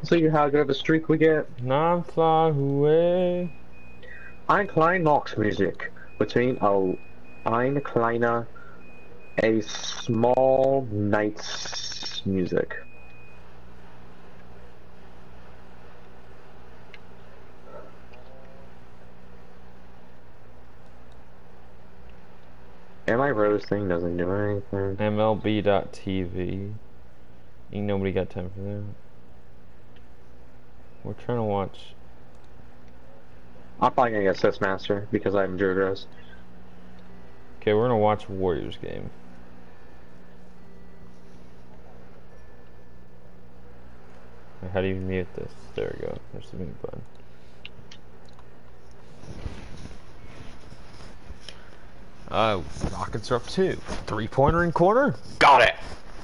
So you how good of a streak we get? Nine fly away. Ein kleiner Nox music between oh, ein kleiner A Small Night's Music. Am I roasting? Doesn't do anything. M L B dot T V. Ain't nobody got time for that. We're trying to watch. I'm probably gonna get Sis Master because I'm Drew Gross. Okay, we're gonna watch Warriors game. How do you mute this? There we go. There's the mute button. Uh, Rockets are up two. Three pointer in corner. Got it.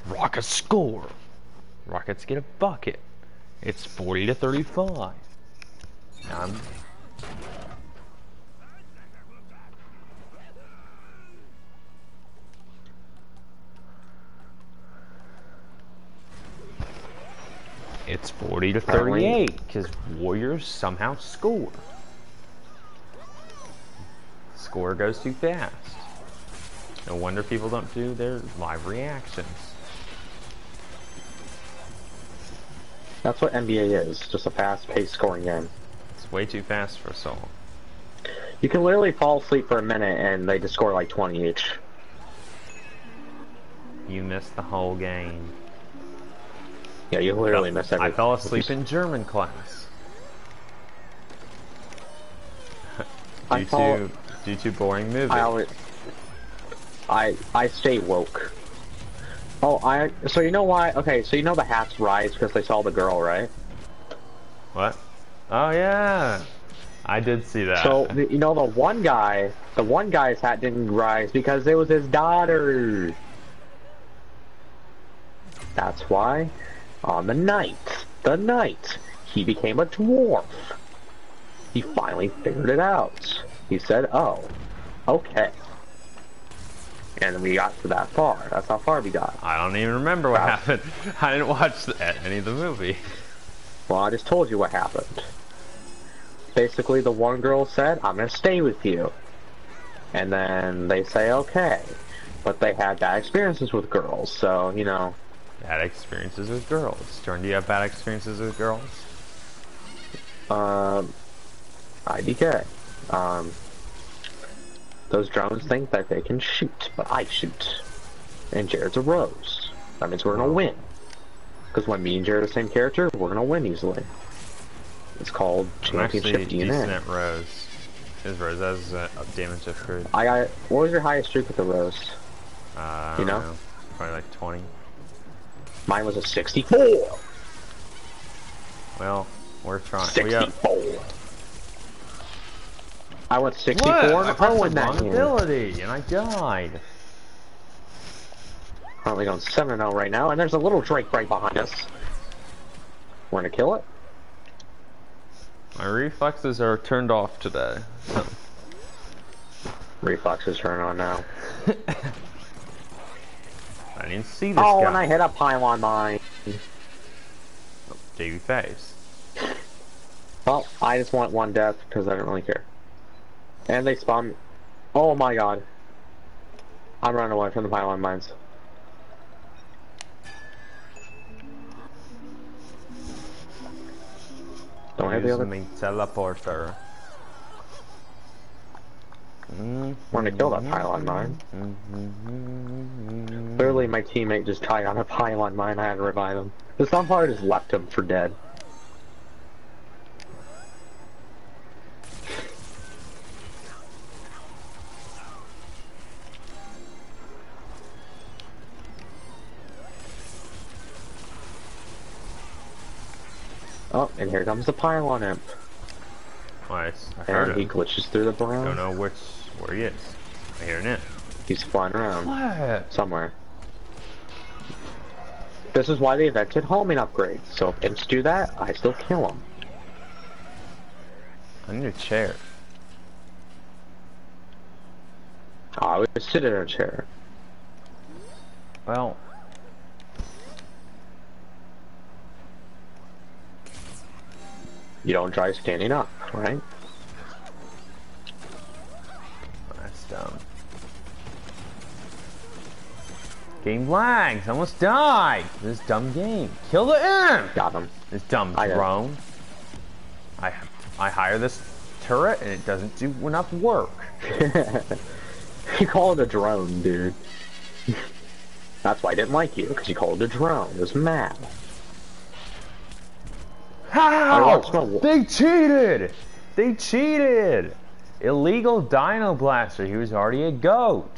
Rockets score. Rockets get a bucket. It's forty to thirty-five. I'm... It's forty to thirty-eight because Warriors somehow score. Score goes too fast. No wonder people don't do their live reactions. That's what N B A is, just a fast-paced scoring game. It's way too fast for us all. You can literally fall asleep for a minute and they just score like twenty each. You missed the whole game. Yeah, you literally no, missed everything. I fell asleep in German class. due, fall, to, due to boring movies. I, always, I, I stay woke. Oh, I. So you know why? Okay, so you know the hats rise because they saw the girl, right? What? Oh yeah, I did see that. So the, you know the one guy, the one guy's hat didn't rise because it was his daughter. That's why, on the night, the night he became a dwarf, he finally figured it out. He said, "Oh, okay." And we got to that far. That's how far we got. I don't even remember what That's... happened. I didn't watch the, any of the movie. Well, I just told you what happened. Basically, the one girl said, I'm going to stay with you. And then they say, okay. But they had bad experiences with girls, so, you know. Bad experiences with girls. Jordan, do you have bad experiences with girls? Um, I D K. Um... Those drones think that they can shoot, but I shoot. And Jared's a rose. That means we're gonna win. Because when me and Jared are the same character, we're gonna win easily. It's called Championship D N A. Decent rose. His rose has uh, up damage of crude. I got. What was your highest streak with the rose? Uh, I you know? know, probably like twenty. Mine was a sixty-four. Well, we're trying. sixty-four. We have... I went sixty-four and oh in that game. And I died. Currently going seven and oh right now, and there's a little Drake right behind us. We're gonna kill it. My reflexes are turned off today. Reflexes turn on now. I didn't see this oh, guy. Oh, and I hit a pylon mine. Oh, Davey face. Well, I just want one death because I don't really care. And they spawn. Oh my god. I'm running away from the pylon mines. Don't hit the other me teleporter. Mm-hmm. We're gonna kill that pylon mine. Mm-hmm. Clearly my teammate just tied on a pylon mine. I had to revive him. The Sunflower just left him for dead. Oh, and here comes the pylon imp. Nice. I heard and he him. glitches through the brown. Don't know which where he is. I hear it. He's flying around. What? Somewhere. This is why they invented homing upgrades. So if imps do that, I still kill them. I need a chair. I would sit in a chair. Well. You don't try standing up, right? That's dumb. Game lags. Almost died. This dumb game. Kill the M. Got him. This dumb I drone. I I hire this turret and it doesn't do enough work. You call it a drone, dude. That's why I didn't like you, because you called it a drone. It was mad. How? They cheated! They cheated! Illegal Dino Blaster. He was already a goat.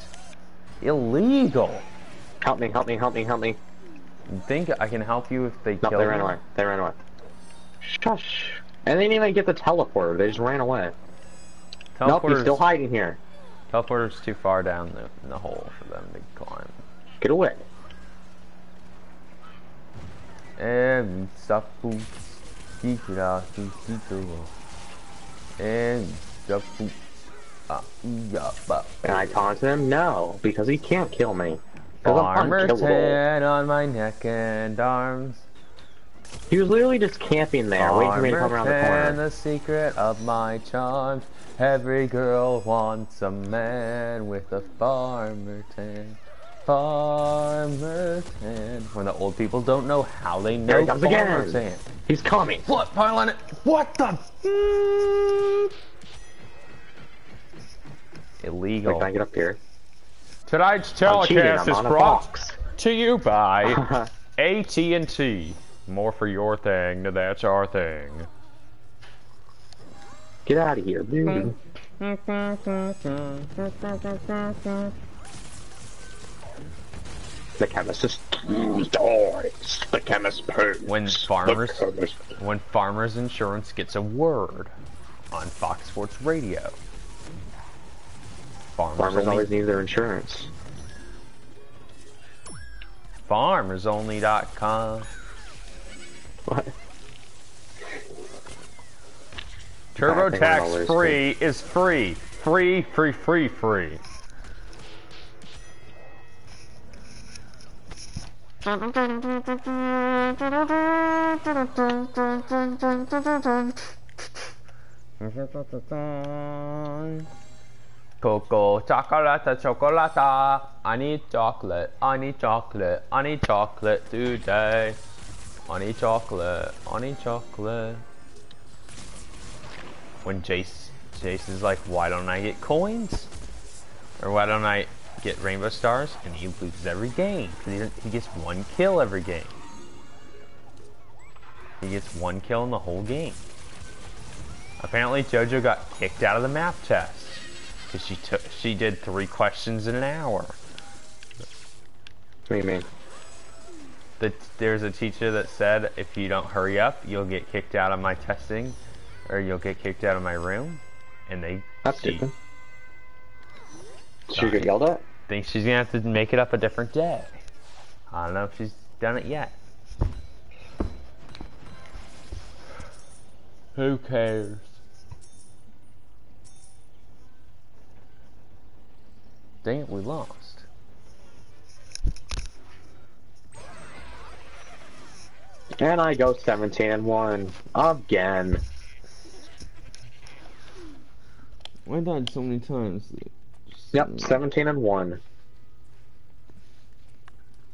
Illegal. Help me, help me, help me, help me. You think I can help you if they no, kill me? No, they ran away. They ran away. Shush. And they didn't even get the teleporter. They just ran away. Nope, he's still hiding here. Teleporter's too far down the, in the hole for them to climb. Get away. And stuff. And stuff. Can I taunt him? No, because he can't kill me. Armor ten on my neck and arms. He was literally just camping there, waiting for me to come around the corner. And the secret of my charms. Every girl wants a man with a farmer tan. Farmer tan. When the old people don't know how they know. There he comes again. Tan. He's coming. What? Pile on it. What the? Mm. Illegal. Wait, can I get up here? Tonight's telecast is brought to you by A T and T. More for your thing, that's our thing. Get out of here, dude. The chemist is dies. The chemist pays. When farmers, chemist. when farmers insurance gets a word on Fox Sports Radio. Farmers, farmers always need their insurance. farmers only dot com. What? TurboTax free is free. Free, free, free, free. Coco, chocolata, chocolata. I need chocolate, I need chocolate, I need chocolate today. Honey chocolate, honey chocolate. When Jace, Jace is like, why don't I get coins? Or why don't I get Rainbow Stars? And he loses every game. He, he gets one kill every game. He gets one kill in the whole game. Apparently JoJo got kicked out of the map test. Because she, took, she did three questions in an hour. What do you mean? The, there's a teacher that said, if you don't hurry up, you'll get kicked out of my testing, or you'll get kicked out of my room, and they That's cheat. Different. She get yelled at? I think she's going to have to make it up a different day. I don't know if she's done it yet. Who cares? Dang it, we lost. And I go seventeen and one again. I died so many times. Yep, seventeen and one.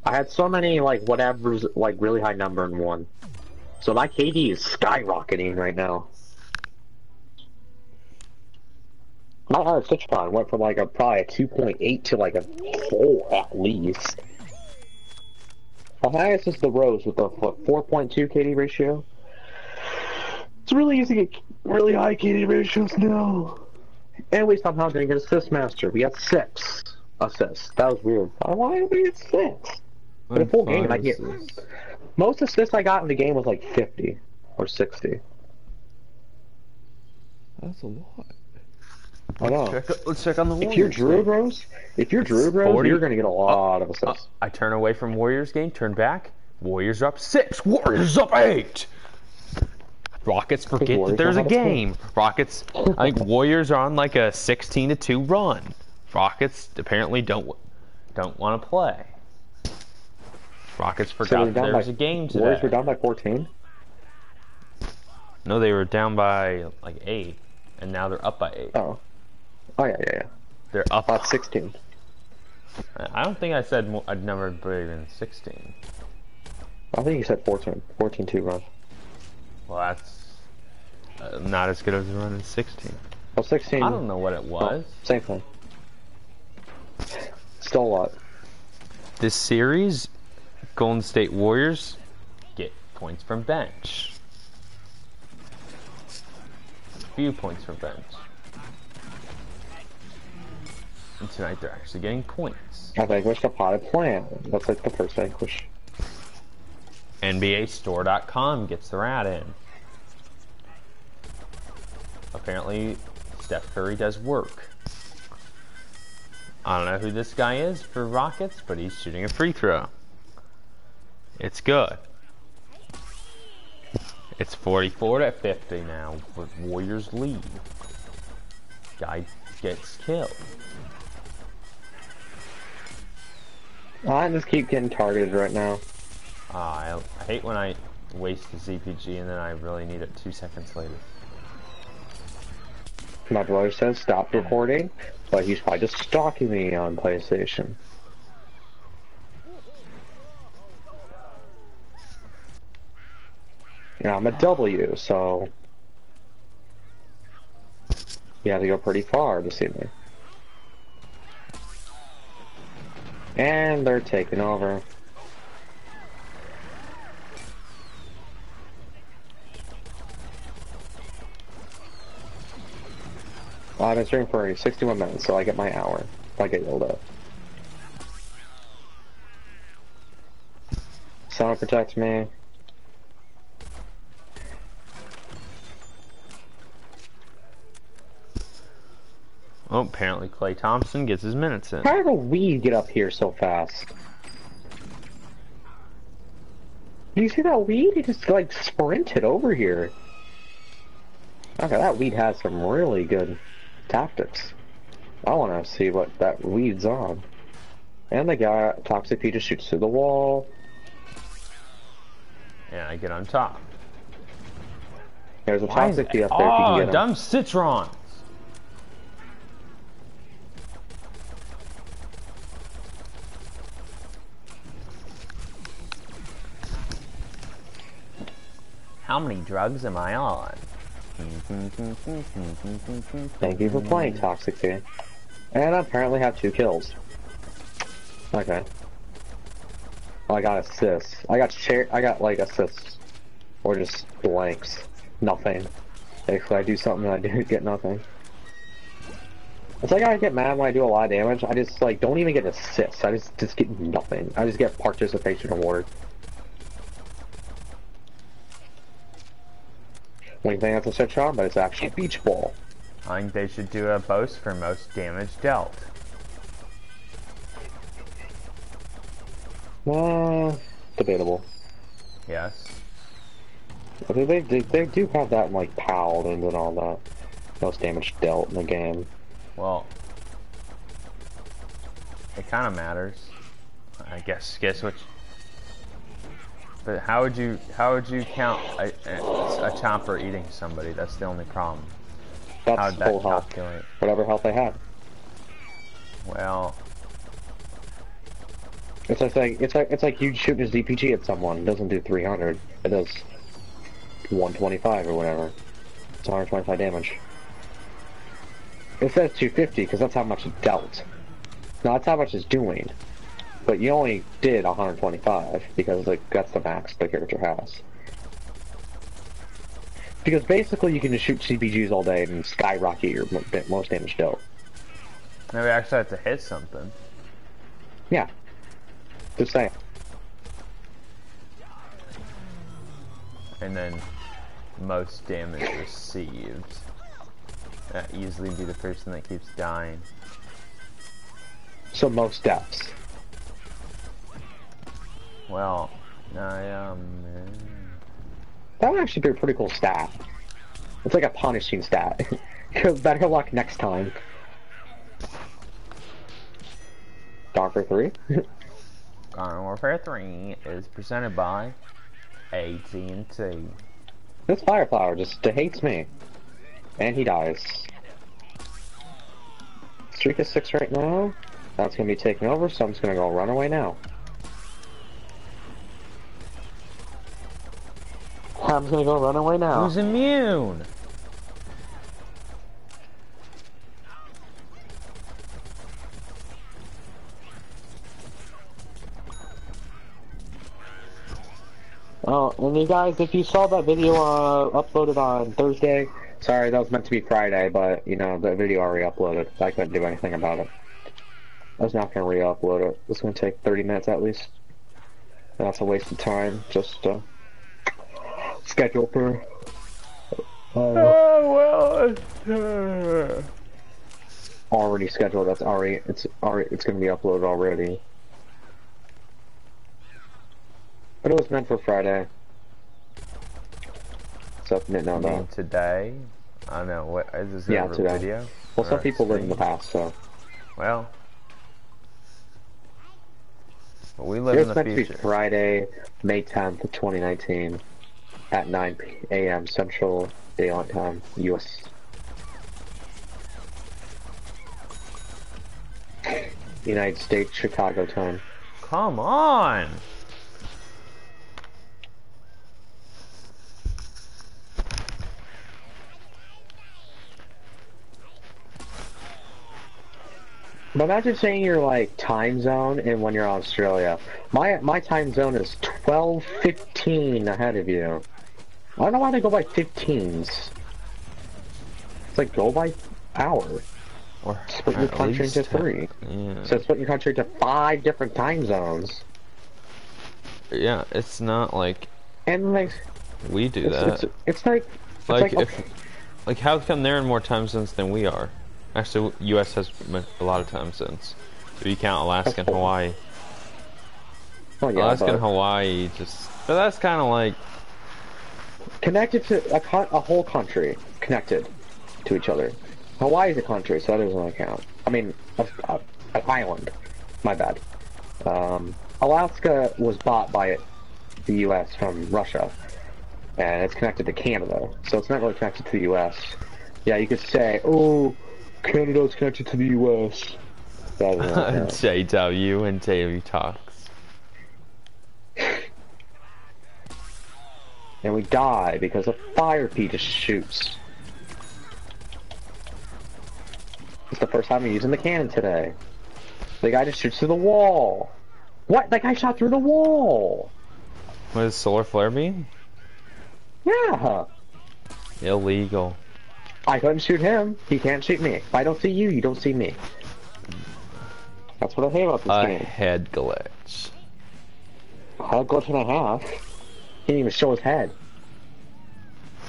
I had so many, like, whatever's, like, really high number in one. So my K D is skyrocketing right now. My Iron Citron went from, like, a probably a two point eight to, like, a four at least. The highest is the Rose with a four point two K D ratio. It's really easy to get really high K D ratios now. And we somehow didn't get assist master. We got six assists. That was weird. Why did we get six? In a full game, I get most assists I got in the game was like fifty or sixty. That's a lot. Let's check, let's check on the Warriors. If you're Drew Bros, if you're Drew Bros, you're gonna get a lot uh, of assists. Uh, I turn away from Warriors game, turn back. Warriors are up six. Warriors up eight. Rockets forget Warriors that there's a game. Rockets, I think Warriors are on like a sixteen to two run. Rockets apparently don't don't want to play. Rockets forgot so that there's a game today. Warriors were down by fourteen. No, they were down by like eight, and now they're up by eight. Oh. Oh yeah, yeah, yeah. They're up. About sixteen. I don't think I said more, a number bigger than sixteen. I think you said fourteen. fourteen too, Ron. Well, that's uh, not as good as running sixteen. Well, sixteen. I don't know what it was. Oh, same thing. Still a lot. This series, Golden State Warriors get points from bench. Few points from bench. And tonight they're actually getting points. I've vanquished a potted plant. That's like the first vanquish. N B A store dot com gets the rat in. Apparently, Steph Curry does work. I don't know who this guy is for Rockets, but he's shooting a free throw. It's good. It's forty-four to fifty now, with Warriors lead. Guy gets killed. I just keep getting targeted right now. Uh, I, I hate when I waste the Z P G and then I really need it two seconds later. My brother says stop recording, but he's probably just stalking me on PlayStation. Yeah, I'm a W, so you have to go pretty far to see me. And they're taking over. Well, I've been streaming for sixty-one minutes, so I get my hour. I get yelled at. Someone protect me. Oh, apparently Klay Thompson gets his minutes in. How do we get up here so fast? Do you see that weed? He just, like, sprinted over here. Okay, that weed has some really good tactics. I want to see what that weed's on. And the guy, Toxic P, just shoots through the wall. And I get on top. There's a Toxic P up there. Oh, you can get dumb Citron! How many drugs am I on? Thank you for playing, Toxic P. And I apparently have two kills. Okay. Well, I got assists. I got chair. I got like assists, or just blanks. Nothing. Basically, I do something and I do get nothing. It's like I get mad when I do a lot of damage. I just like don't even get assists. I just just get nothing. I just get participation award. We think that's a set shot, but it's actually a beach ball. I think they should do a boast for most damage dealt. Well, debatable. Yes. I mean, they, they, they do have that, like, P O W and all that. Most damage dealt in the game. Well, it kind of matters. I guess, guess what... But how would you how would you count a, a, a chomper eating somebody? That's the only problem. That's How'd that full health. It? Whatever health they have. Well, it's like it's like it's like you shooting a Z P G at someone. It doesn't do three hundred. It does one twenty-five or whatever. It's one twenty-five damage. It says two fifty because that's how much it dealt. No, that's how much it's doing. But you only did one twenty-five, because like that's the max the character has. Because basically you can just shoot C P Gs all day and skyrocket your most damage dealt. Now we actually have to hit something. Yeah. Just saying. And then most damage received. That easily be the person that keeps dying. So most deaths. Well, I, um... that would actually be a pretty cool stat. It's like a punishing stat. Better luck next time. Garden Warfare three? Garden Warfare three is presented by A T and T. This Fireflower just hates me. And he dies. Streak is six right now. That's going to be taken over, so I'm just going to go run away now. I'm just going to go run away now. Who's immune? Oh, and you guys, if you saw that video uh, uploaded on Thursday, sorry, that was meant to be Friday, but, you know, the video already uploaded, so I couldn't do anything about it. I was not going to re-upload it. It's going to take thirty minutes at least. And that's a waste of time, just uh, schedule for... Uh, oh, well... Uh, already scheduled, that's already... It's, already, it's going to be uploaded already. But it was meant for Friday. So, no, no, no. Today? I don't know, what, is this yeah, today. Video? Well, all some right, people live in the past, so... Well... But we live in the future. It's meant to be Friday, May tenth, twenty nineteen, at nine p m Central Daylight Time, U S United States, Chicago time. Come on! But imagine saying you're like time zone and when you're in Australia. My my time zone is twelve fifteen ahead of you. I don't know why they go by fifteens. It's like go by hour. Or split your country into three. Yeah. So split your country into five different time zones. Yeah, it's not like and like we do it's, that. It's, it's like it's like, like if okay. Like how come they're in more time zones than we are? Actually, U S has a lot of time zones. If you count Alaska and Hawaii. Oh, yeah, Alaska but... and Hawaii just... But that's kind of like... Connected to... A, con a whole country connected to each other. Hawaii is a country, so that doesn't really count. I mean, a, a, an island. My bad. Um, Alaska was bought by the U S from Russia. And it's connected to Canada. So it's not really connected to the U S. Yeah, you could say, oh... Canada's connected to the U S J W and J W talks. And we die because a fire pea just shoots. It's the first time we're using the cannon today. The guy just shoots through the wall. What? That guy shot through the wall. What does solar flare mean? Yeah. Illegal. I couldn't shoot him. He can't shoot me. If I don't see you, you don't see me. That's what I hate about this a game. A head glitch. A head glitch and a half. He didn't even show his head.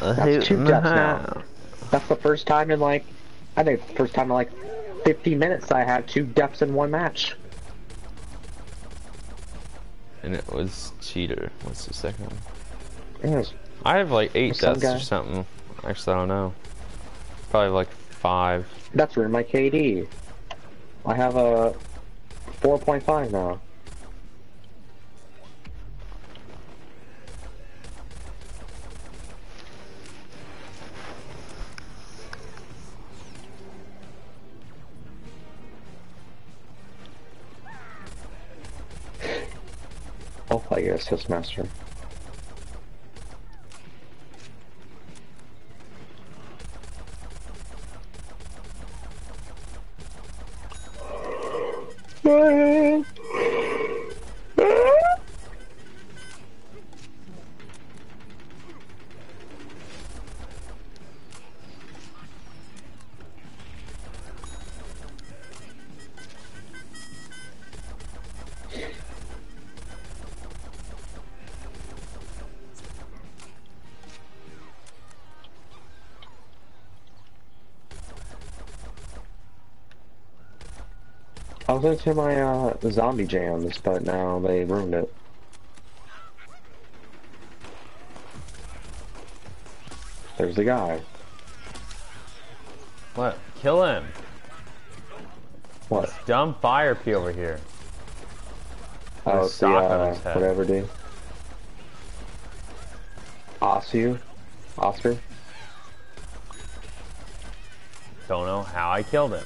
A That's two deaths now. That's the first time in like, I think it's the first time in like fifty minutes I had two deaths in one match. And it was Cheater. What's the second one? It was, I have like eight deaths or something. Actually, I don't know. Probably like five. That's ruined my K D. I have a four point five now. I'll play your assist master. I was into my uh, zombie jams, but now they ruined it. There's the guy. What? Kill him. What? This dumb fire pea over here. Oh, it's the, uh, whatever, dude. Ossu? Oscar? Don't know how I killed him.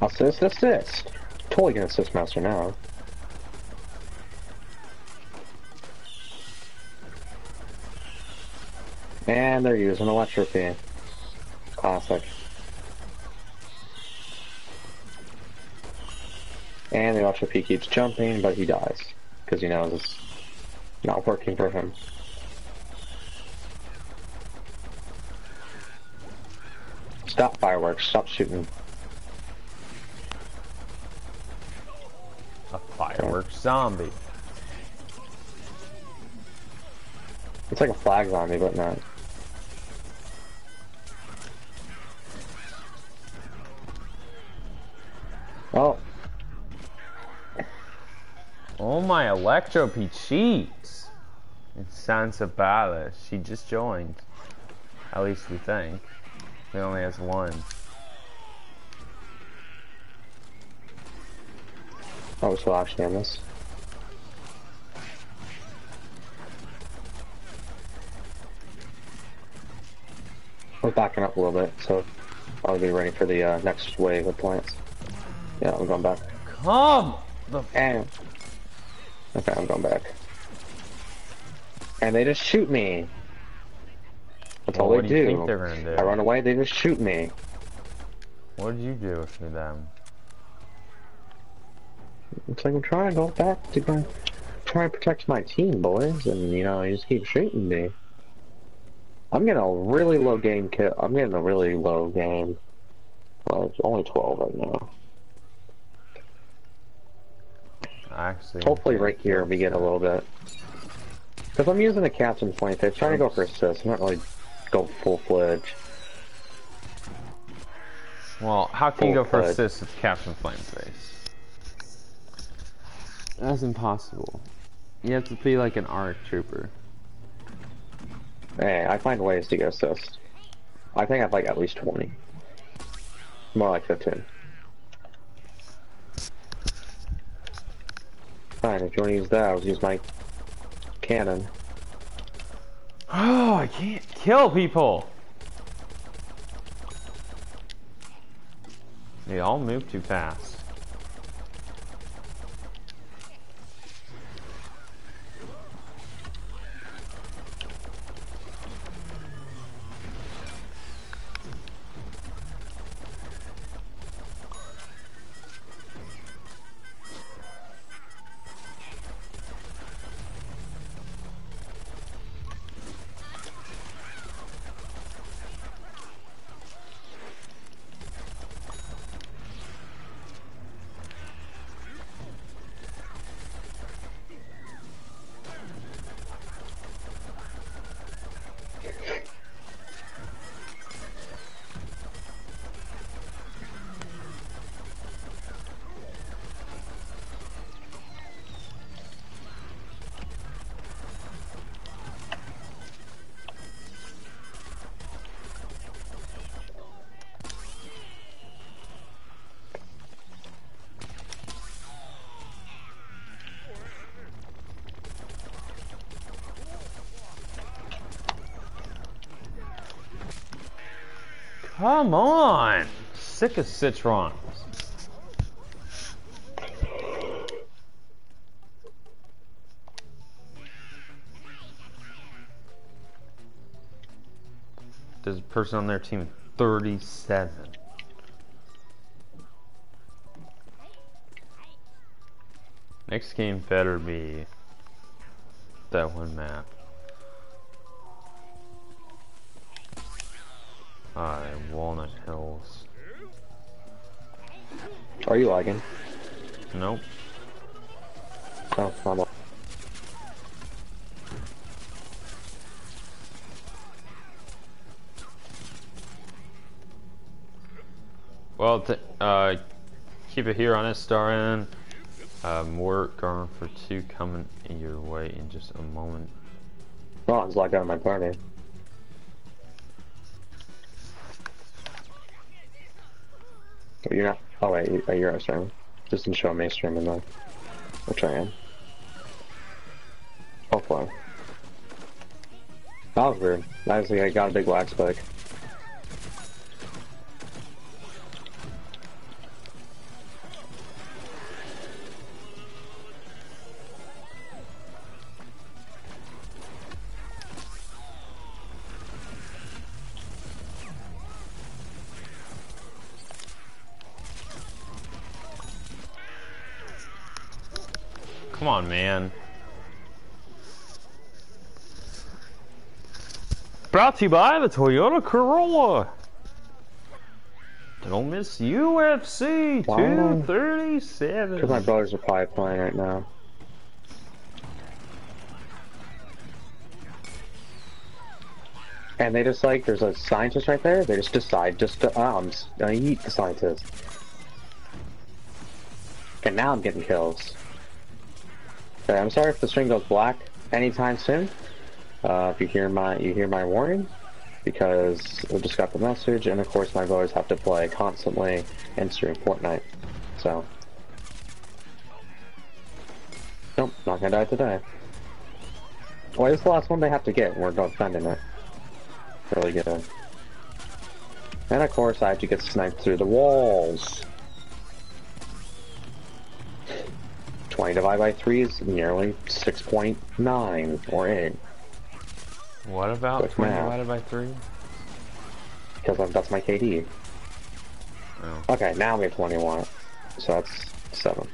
Assist, assist. Totally gonna assist master now. And they're using electric beam. Classic. And the Ultra P keeps jumping, but he dies. Because he knows it's not working for him. Stop fireworks, stop shooting. A fireworks zombie. It's like a flag zombie, but not. Oh. Oh my, Electro P cheats! It's Sansabala. She just joined. At least we think. She only has one. Oh, so I actually have this. We're backing up a little bit, so I'll be ready for the uh, next wave of plants. Yeah, I'm going back. Come! The and... Okay, I'm going back. And they just shoot me. That's all they do. I run away, they just shoot me. What did you do to them? Looks like I'm trying to go back to my, try and protect my team, boys, and you know, you just keep shooting me. I'm getting a really low game kill. I'm getting a really low game. Well, it's only twelve right now. Actually, hopefully right here we get a little bit. Because I'm using a Captain Flamefist, trying to go for assists, not really go full-fledged. Well, how can full you go for assists with Captain Flamefist? That's impossible. You have to be like an A R C trooper. Hey, I find ways to get assists. I think I have like at least twenty. More like fifteen. Fine, if you want to use that, I'll use my cannon. Oh, I can't kill people! They all move too fast. Come on! Sick of Citron. There's a person on their team with thirty-seven. Next game better be that one map. Alright, Walnut Hills. Are you lagging? Nope. Oh, I'm up. Well, t uh, keep it here on this star end. Uh, more Garden for two coming your way in just a moment. Well, I was locked out of my party. You're not. Oh wait, you're out streaming. Just didn't show me streaming though. Which I am. Hopefully. That was weird. Obviously, I got a big lag spike. Come on, man. Brought to you by the Toyota Corolla. Don't miss U F C Why two thirty-seven. Because my brothers are probably playing right now. And they just like, there's a scientist right there. They just decide just to, oh, I'm just gonna eat the scientist. And now I'm getting kills. Okay, I'm sorry if the stream goes black anytime soon. Uh, if you hear my, you hear my warning, because I just got the message, and of course my brothers have to play constantly and stream Fortnite. So, nope, not gonna die today. Well, it's the last one they have to get, and we're defending it. Really good. And of course I have to get sniped through the walls. twenty divided by three is nearly six point nine or eight. What about Which twenty math? divided by three? Because that's my K D. Oh. Okay, now we have twenty-one. So that's seven.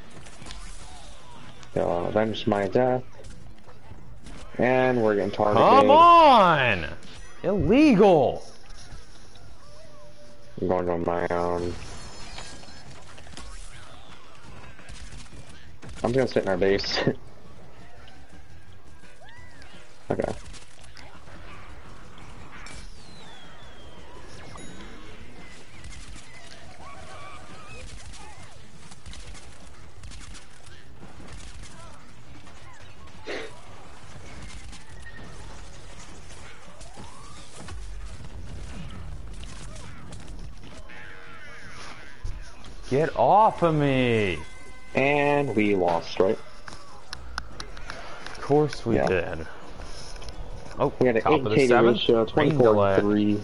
So I'll avenge my death. And we're getting targeted. Come on! Illegal! I'm going on my own. I'm just gonna sit in our base. Okay. Get off of me! And we lost, right? Of course we yeah. did. Oh, we had an top eight of the seventh. twenty-four three.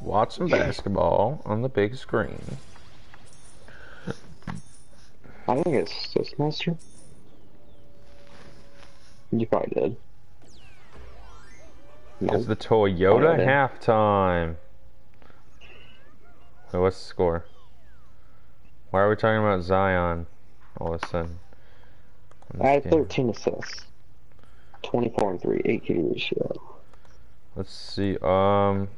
Watch some basketball on the big screen. I think it's this master. You probably did. It's nope. the Toyota halftime. So what's the score? Why are we talking about Zion all of a sudden? I had thirteen assists, twenty-four and three, eight K D ratio. Let's see. Um.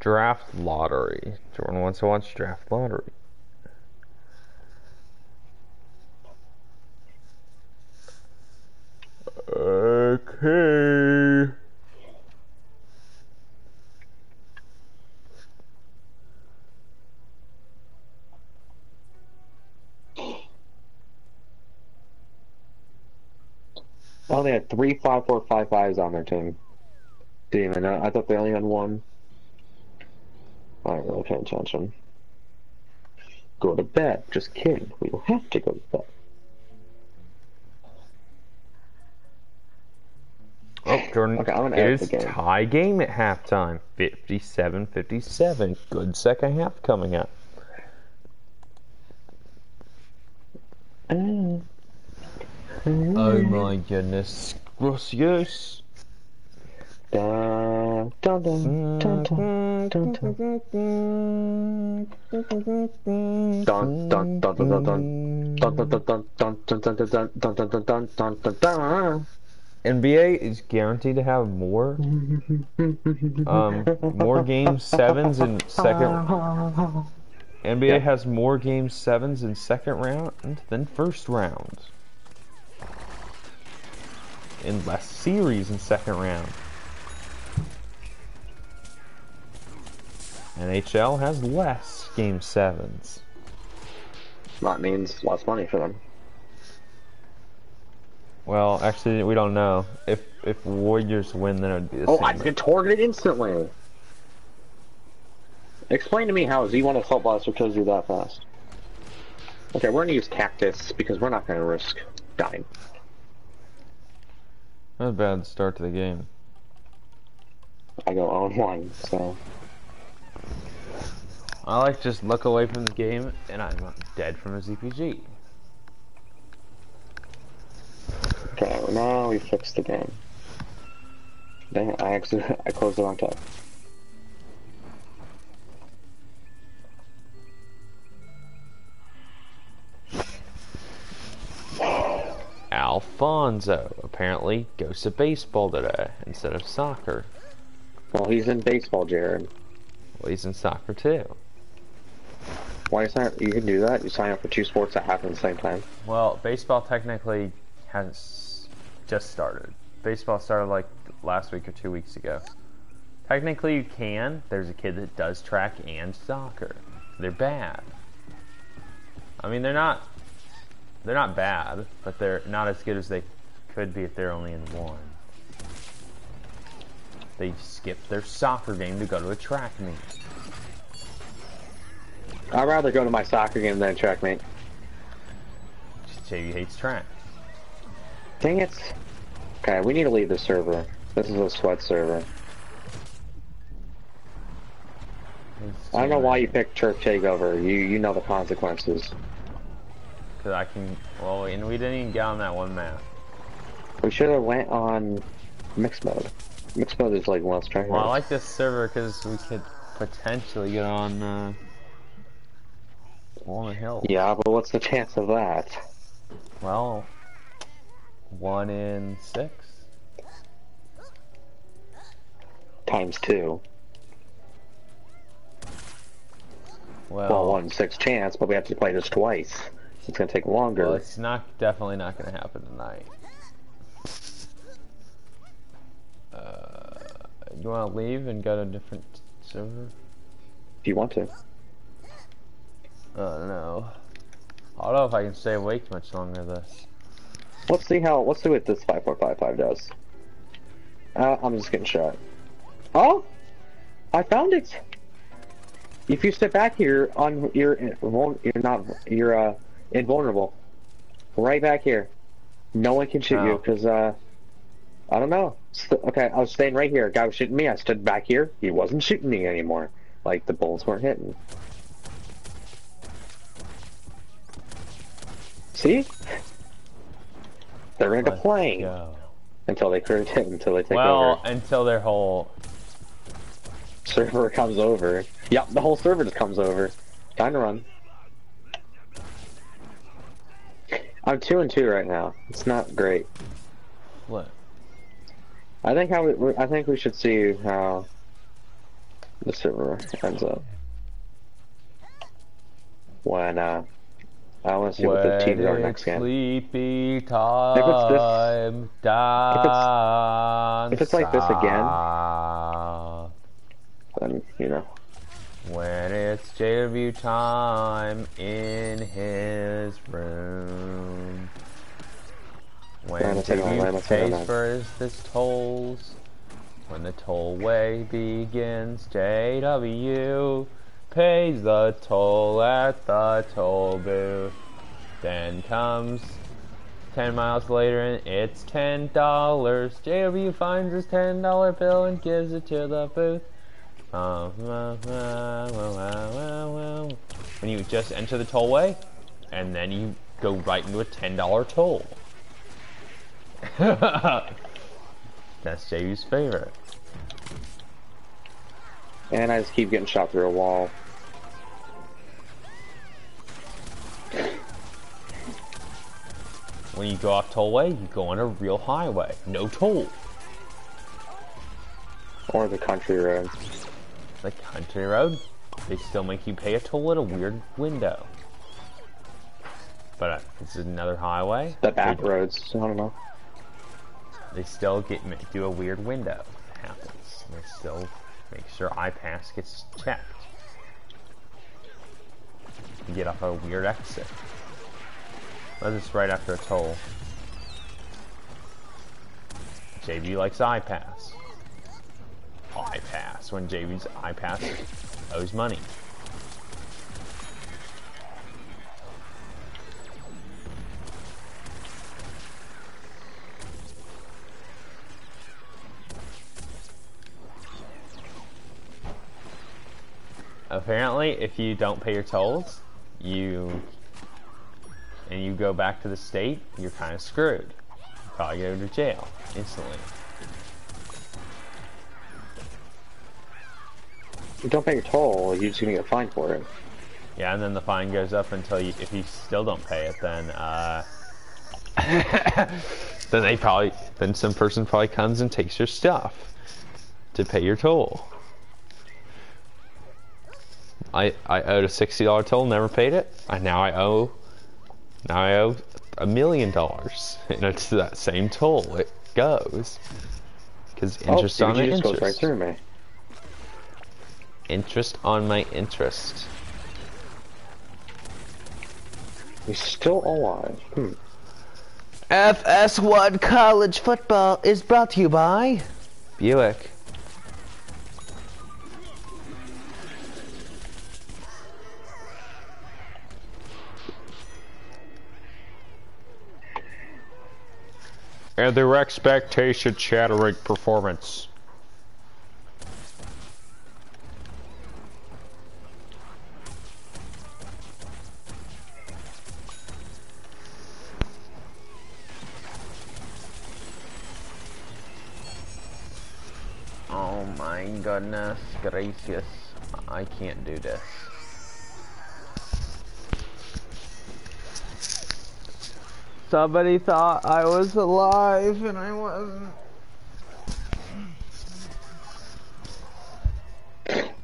Draft lottery. Jordan wants to watch draft lottery. Okay. Well, they had three five four five fives on their team. Demon. I thought they only had one. I don't really pay attention. Go to bed. Just kidding. We don't have to go to bed. Oh, Jordan. Okay, I'm it is tie game at halftime. fifty-seven fifty-seven. Good second half coming up. Oh, oh my goodness. Gracias. Dun, dun, dun, dun, dun, dun, dun. N B A is guaranteed to have more um, more game sevens in second. N B A yeah. has more game sevens in second round than first round, and less series in second round. N H L has less game sevens. That means less money for them. Well, actually, we don't know. If if Warriors win, then it would be the oh, same. Oh, I get targeted instantly. Explain to me how Z one Assault Blaster kills you that fast. Okay, we're gonna use Cactus because we're not gonna risk dying. Not a bad start to the game. I go on one, so. I like just look away from the game and I'm dead from a Z P G. Okay, well now we fixed the game. Dang it, I actually I closed the wrong tab. Alfonso apparently goes to baseball today instead of soccer. Well, he's in baseball, Jared. Well, he's in soccer too. Why is that? You can do that. You sign up for two sports that happen at the same time. Well, baseball technically hasn't s just started. Baseball started like last week or two weeks ago. Technically, you can. There's a kid that does track and soccer. They're bad. I mean, they're not. They're not bad, but they're not as good as they could be if they're only in one. They skipped their soccer game to go to a track meet. I'd rather go to my soccer game than a track meet. J V hates track. Dang it. Okay, we need to leave the server. This is a sweat server. I don't know why you picked Turf Takeover. You you know the consequences. Cause I can. Well, and we didn't even get on that one map. We should have went on Mixed Mode. Mixed Mode is like one less track. Well, I like this server because we could potentially get on uh, Walnut Hill. Yeah, but what's the chance of that? Well, one in six times two. Well, well one in six chance, but we have to play this twice. It's gonna take longer. Well, it's not definitely not gonna happen tonight. Uh, you want to leave and go to a different server? If you want to. Oh no. I don't know if I can stay awake much longer. This. Let's see how. Let's see what this five four five five does. Uh, I'm just getting shot. Oh, I found it. If you step back here, on you're you're not you're uh. invulnerable. Right back here. No one can shoot oh. you because, uh, I don't know. St okay, I was staying right here. Guy was shooting me. I stood back here. He wasn't shooting me anymore. Like, the bullets weren't hitting. See? They're gonna complain. Go. Until they hit, until they take well, over. Well, until their whole server comes over. Yep, the whole server just comes over. Time to run. I'm two and two right now. It's not great. What? I think how we, I think we should see how the server ends up when uh I want to see what the teams are next game. Sleepy time. If it's this, if it's, if it's like this again, then you know. When it's J W time in his room. When J W pays for his tolls. When the tollway begins, J W pays the toll at the toll booth. Then comes ten miles later and it's ten dollars. J W finds his ten dollar bill and gives it to the booth. Uh, wah, wah, wah, wah, wah, wah. When you just enter the tollway, and then you go right into a ten dollar toll. That's J U's favorite. And I just keep getting shot through a wall. When you go off tollway, you go on a real highway. No toll. Or the country road. The country road, they still make you pay a toll at a weird window. But uh, this is another highway. The back roads, I don't know. They still get do a weird window. It happens. They still make sure iPass gets checked. You get off a weird exit. Well, this is right after a toll. J B likes iPass. iPass when J V's iPass owes money. apparently if you don't pay your tolls, you and you go back to the state, you're kind of screwed. You probably go to jail instantly. If you don't pay your toll, you're just gonna get fined for it. Yeah, and then the fine goes up until you, if you still don't pay it, then uh, then they probably, then some person probably comes and takes your stuff to pay your toll. I I owed a sixty dollar toll, never paid it. I now I owe now I owe a million dollars, and it's that same toll. It goes because interest oh, on my interest goes right through me. Interest on my interest. He's still alive. Hmm. F S one College Football is brought to you by Buick. And their expectation shattering performance. Oh my goodness gracious, I can't do this. Somebody thought I was alive and I wasn't.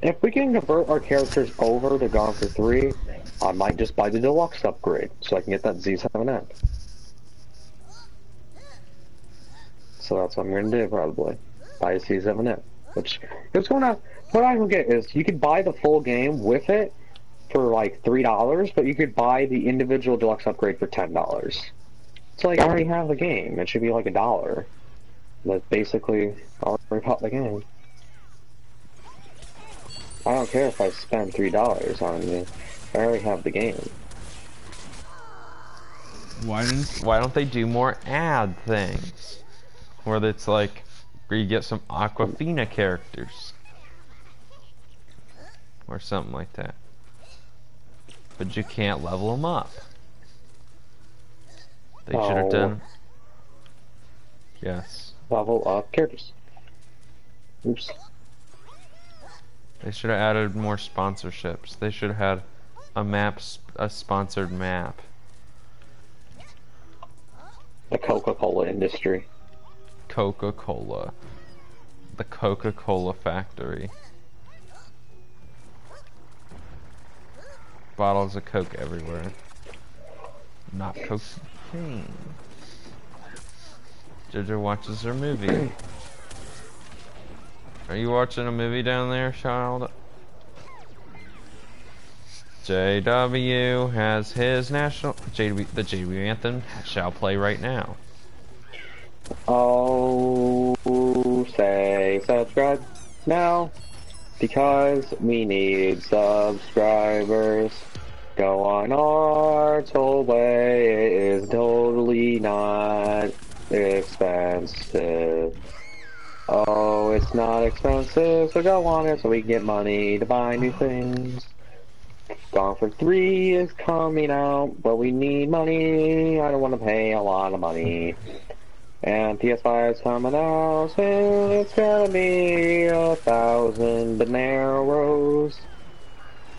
If we can convert our characters over to Gone for three, I might just buy the deluxe upgrade so I can get that Z seven N. So that's what I'm gonna do probably. Buy a C seven N. Which it's gonna what I can get is you could buy the full game with it for like three dollars, but you could buy the individual deluxe upgrade for ten dollars. So like I already have the game. It should be like a dollar. But basically I already bought the game. I don't care if I spend three dollars on it. I already have the game. Why didn't why don't they do more ad things? Where it's like where you get some Aquafina characters. Or something like that. But you can't level them up. They oh. should have done. Yes. Level up characters. Oops. They should have added more sponsorships. They should have had a map, a sponsored map. The Coca Cola industry. Coca Cola. The Coca Cola factory. Bottles of Coke everywhere. Not cocaine. Ginger watches her movie. Are you watching a movie down there, child? J W has his national... J W, the J W anthem shall play right now. Oh, say subscribe now. Because we need subscribers. Go on our toll way. It is totally not expensive. Oh, it's not expensive. So go on it so we can get money to buy new things. Gone for three is coming out, but we need money. I don't want to pay a lot of money. And P S five is coming out soon, it's gonna be a thousand dineros.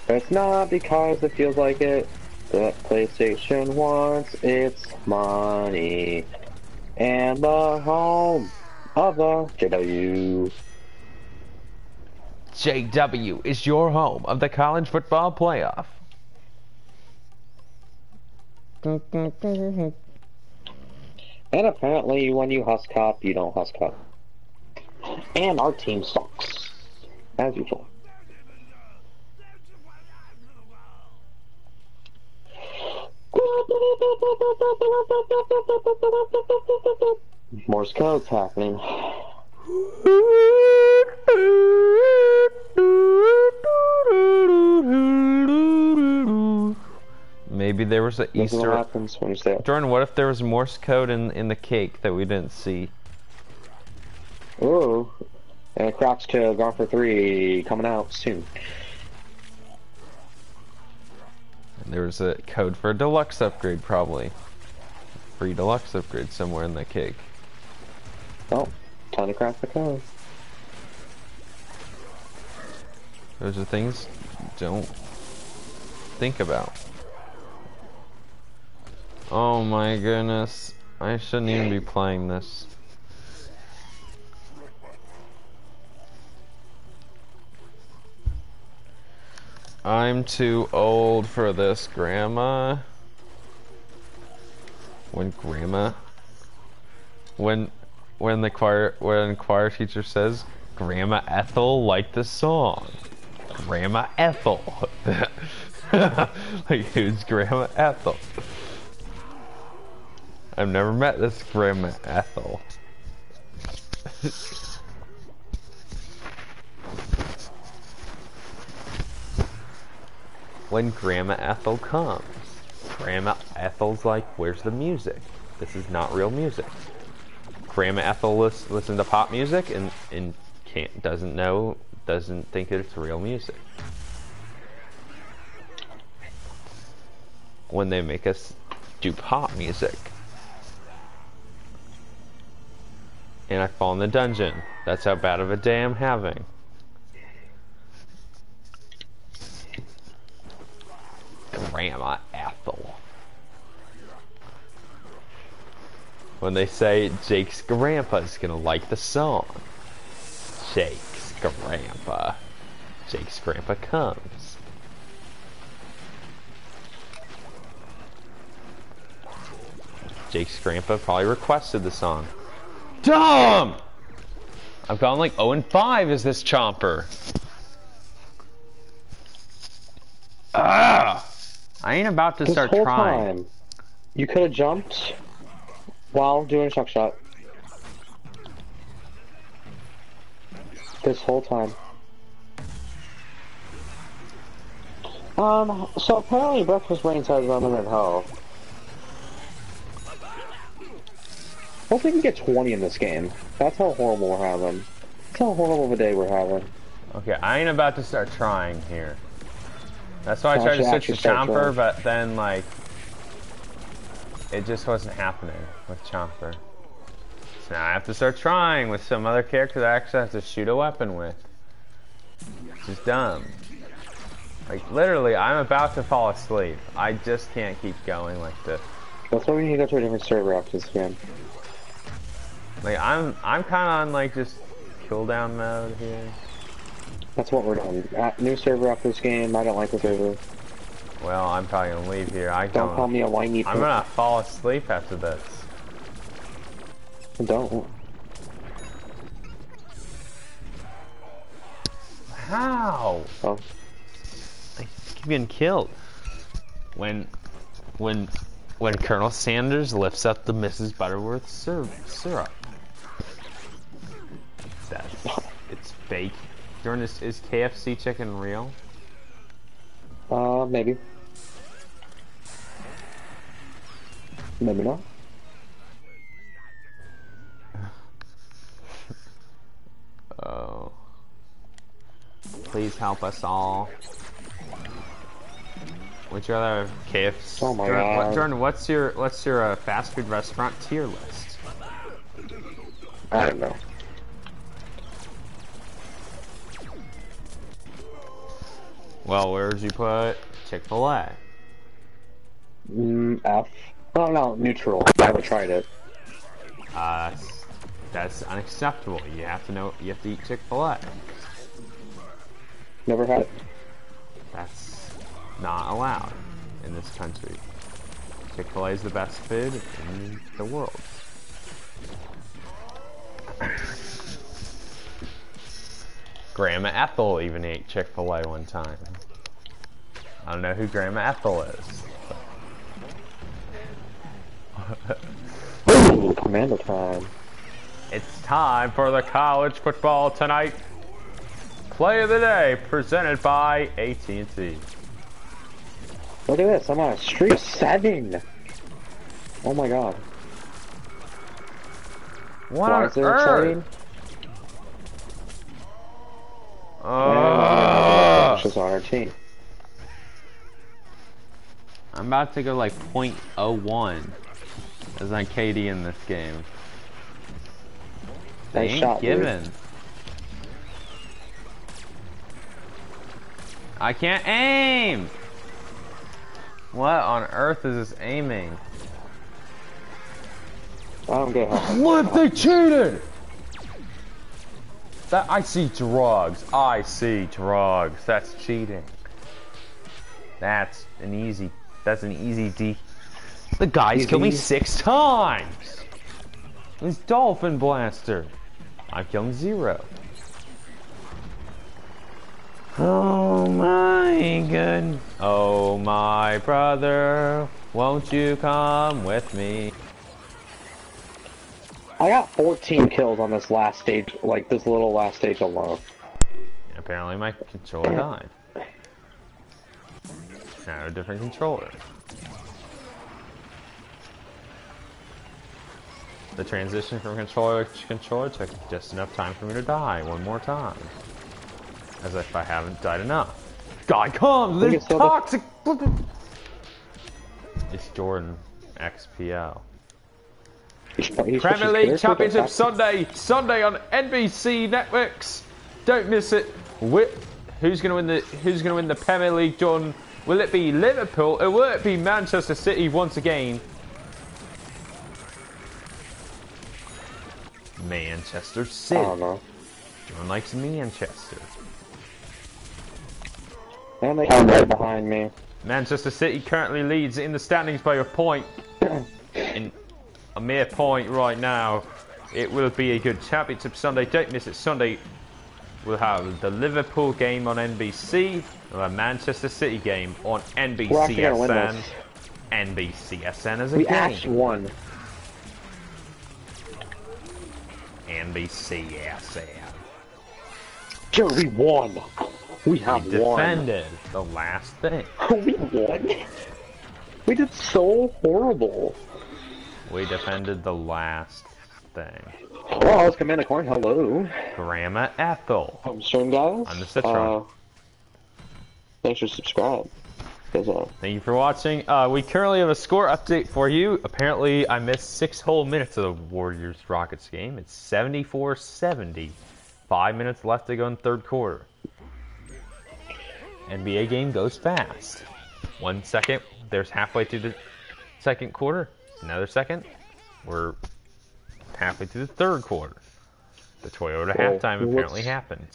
It's not because it feels like it, that PlayStation wants its money. And the home of the J W. J W is your home of the college football playoff. And apparently, when you husk up, you don't husk up. And our team sucks. As usual. Morse code's happening. Maybe there was an Easter... What happens when you say it? Jordan, what if there was Morse code in, in the cake that we didn't see? Ooh. And Crocs to Gone for three, coming out soon. And there was a code for a deluxe upgrade, probably. Free deluxe upgrade somewhere in the cake. Oh, time to crack the code. Those are things you don't think about. Oh my goodness. I shouldn't even be playing this. I'm too old for this, Grandma. When Grandma... When... When the choir... When choir teacher says, Grandma Ethel liked this song. Grandma Ethel. Like, who's Grandma Ethel? I've never met this Grandma Ethel. When Grandma Ethel comes, Grandma Ethel's like, where's the music? This is not real music. Grandma Ethel lis listens to pop music and, and can't, doesn't know, doesn't think that it's real music. When they make us do pop music. And I fall in the dungeon. That's how bad of a day I'm having. Grandma Ethel. When they say Jake's grandpa's gonna like the song. Jake's grandpa. Jake's grandpa comes. Jake's grandpa probably requested the song. Dumb! I've gone like oh and five is this Chomper. Ah! I ain't about to this start whole trying. Time, you could have jumped while doing a chuck shot. This whole time. Um, so apparently Breakfast Brains has unlimited health. Hope we can get twenty in this game. That's how horrible we're having. That's how horrible of a day we're having. Okay, I ain't about to start trying here. That's why I tried to switch to Chomper, but then, like, it just wasn't happening with Chomper. So now I have to start trying with some other character that I actually have to shoot a weapon with. It's just dumb. Like, literally, I'm about to fall asleep. I just can't keep going like this. That's why we need to go to a different server after this game. Like, I'm, I'm kind of on, like, just cooldown mode here. That's what we're doing. New server after this game. I don't like the server. Well, I'm probably gonna leave here. I don't. Don't call me a whiny. I'm gonna fall asleep after this. Don't. How? Oh. I keep getting killed. When, when, when Colonel Sanders lifts up the Missus Butterworth syrup. That's. It's fake. Jordan, is, is K F C chicken real? Uh, maybe. Maybe not. Oh. Please help us all. Would you rather have K F C? Oh my Jordan, God. What, Jordan, what's your what's your uh, fast food restaurant tier list? I don't know. Well, where would you put Chick-fil-A? Mm, F. Oh no, neutral. I haven't tried it. Uh, that's unacceptable. You have to know. You have to eat Chick-fil-A. Never had it. That's not allowed in this country. Chick-fil-A is the best food in the world. Grandma Ethel even ate Chick-fil-A one time. I don't know who Grandma Ethel is. Ooh, commander time. It's time for the college football tonight. Play of the day presented by A T and T. Look at this, I'm on a streak of seven. Oh my God. What on earth? Oh, uh, on our team. I'm about to go like point oh one as I K D in this game. They nice ain't giving. I can't aim! What on earth is this aiming? I don't get how. What? They cheated! That, I see drugs. I see drugs. That's cheating. That's an easy. That's an easy D. The guys easy. Killed me six times. It's Dolphin Blaster. I'm killing zero. Oh my good. Oh my brother, won't you come with me? I got fourteen kills on this last stage, like this little last stage alone. Apparently my controller died. Now a different controller. The transition from controller to controller took just enough time for me to die one more time. As if I haven't died enough. God, come! There's toxic! It's Jordan X P L. Premier League Championship Sunday, Sunday on N B C Networks. Don't miss it. Wh who's gonna win the Who's gonna win the Premier League, Jordan? Will it be Liverpool or will it be Manchester City once again? Manchester City. I don't know. Jordan likes Manchester. And they come right behind me. Manchester City currently leads in the standings by a point. In a mere point right now. It will be a good championship Sunday. Don't miss it. Sunday we'll have the Liverpool game on N B C. We'll have Manchester City game on N B C S N. N B C S N is a we game. We actually won. N B C S N. Sure, we won. We have we won. Defended the last thing. We won. We did so horrible. We defended the last thing. Well, I was Commander Corn. Hello. Grandma Ethel. I'm Stern Guys. I'm the Citron. Uh, thanks for subscribing. Thank you for watching. Uh, we currently have a score update for you. Apparently, I missed six whole minutes of the Warriors Rockets game. It's seventy-four seventy. Five minutes left to go in third quarter. N B A game goes fast. One second, there's halfway through the second quarter. Another second, we're halfway through the third quarter. The Toyota well, halftime apparently happened.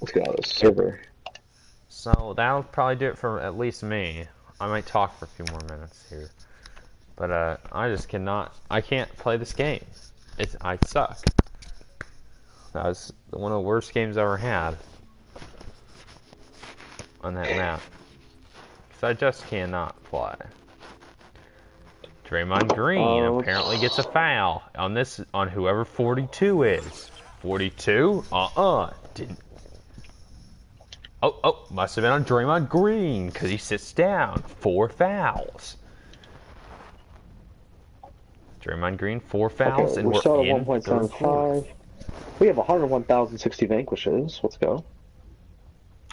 Let's get out of the server. So that'll probably do it for at least me. I might talk for a few more minutes here. But uh, I just cannot, I can't play this game. It's, I suck. That was one of the worst games I ever had. On that map. Because I just cannot fly. Draymond Green oh. apparently gets a foul on this, on whoever forty-two is. forty-two? Uh-uh. Didn't. Oh, oh, must have been on Draymond Green because he sits down. Four fouls. Draymond Green, four fouls, okay, and we're, we're still at one point seven five. We have one hundred one thousand sixty vanquishes. Let's go.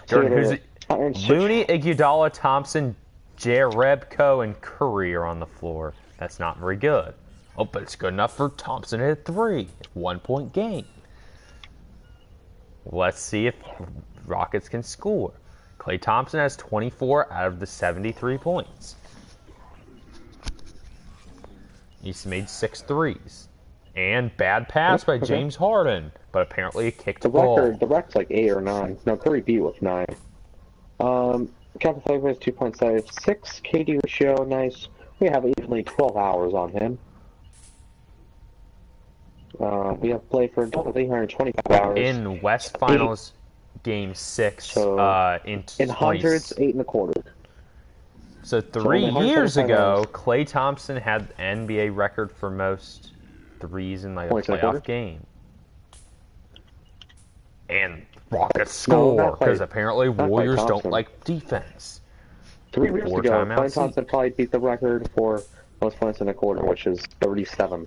Jordan, who's it? Looney, Iguodala, Thompson, Jarebko, and Curry are on the floor. That's not very good. Oh, but it's good enough for Thompson to hit three. One-point game. Let's see if Rockets can score. Klay Thompson has twenty-four out of the seventy-three points. He's made six threes. And bad pass by James Harden, but apparently he kicked the ball. Record, the record's like eight or nine. No, Curry beat with nine. Um, Captain Flamefist two point seven six, K D ratio, nice. We have evenly twelve hours on him. Uh, we have played for a total of eight hundred twenty-five hours. In West Finals eight. Game six, so, uh, in, in hundreds, eight and a quarter. So three so years ago, Klay Thompson had the N B A record for most threes in like a playoff game. And Rockets score, because no, apparently Warriors don't like defense. Three years Four ago, Klay Thompson probably beat the record for most points in a quarter, which is thirty-seven.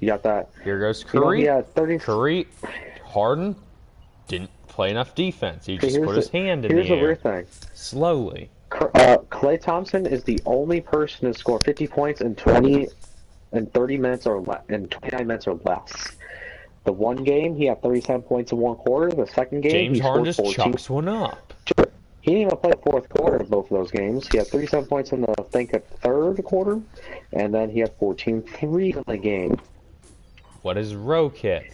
You got that? Here goes Curry. You know, yeah, thirty. Curry, Harden, didn't play enough defense. He just put his hand in the air. Here's the weird thing. Slowly. Uh, Klay Thompson is the only person to score fifty points in twenty and thirty minutes or less, in twenty-nine minutes or less. The one game he had thirty-seven points in one quarter. The second game, James Harden just chucks one up. Sure. He didn't even play the fourth quarter in both of those games. He had thirty-seven points in the I think the third quarter, and then he had fourteen three in the game. What is Rocket?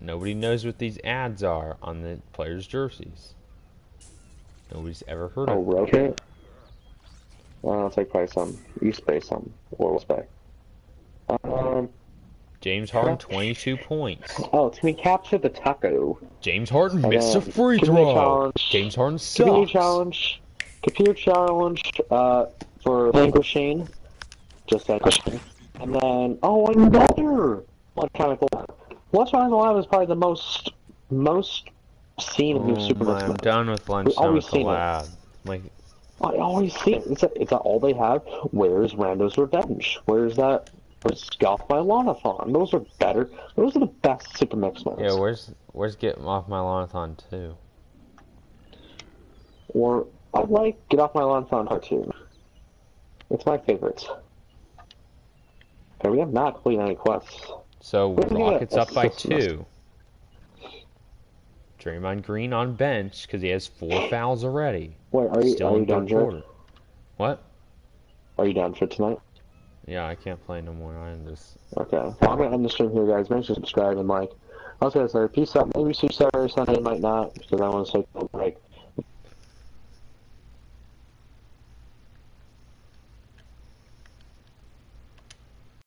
Nobody knows what these ads are on the players' jerseys. Nobody's ever heard oh, of them. Oh, Rocket? Well, I'll take probably some. East Bay, some. Or West Bay. Um, James Harden, twenty-two points. Oh, can we capture the taco? James Harden missed uh, a free throw. James Harden sucks. Computer challenge. Computer challenge uh, for vanquishing. Just vanquishing. And then, oh, another electronic lab. Electronic lab is probably the most, most seen oh, in Super Mixed Mode. I'm done with electronic lab. Like, I always see it. It's that it's all they have. Where's Rando's Revenge? Where's that? Where's Golf by Lonathon? Those are better. Those are the best Super Mixed Modes. Yeah, where's where's Get Off My Lonathon two? Or I like Get Off My Lonathon cartoon. It's my favorite. Okay, we have not completed any quests. So Rockets up by two. Draymond Green on bench because he has four fouls already. Wait, are you still are in you done, Jared? What? Are you down for tonight? Yeah, I can't play no more. I'm just okay. Well, I'm gonna end the stream here, guys. Make sure to subscribe and like. I was gonna say, peace out. Maybe see Saturday, Sunday, might not, because I want to say.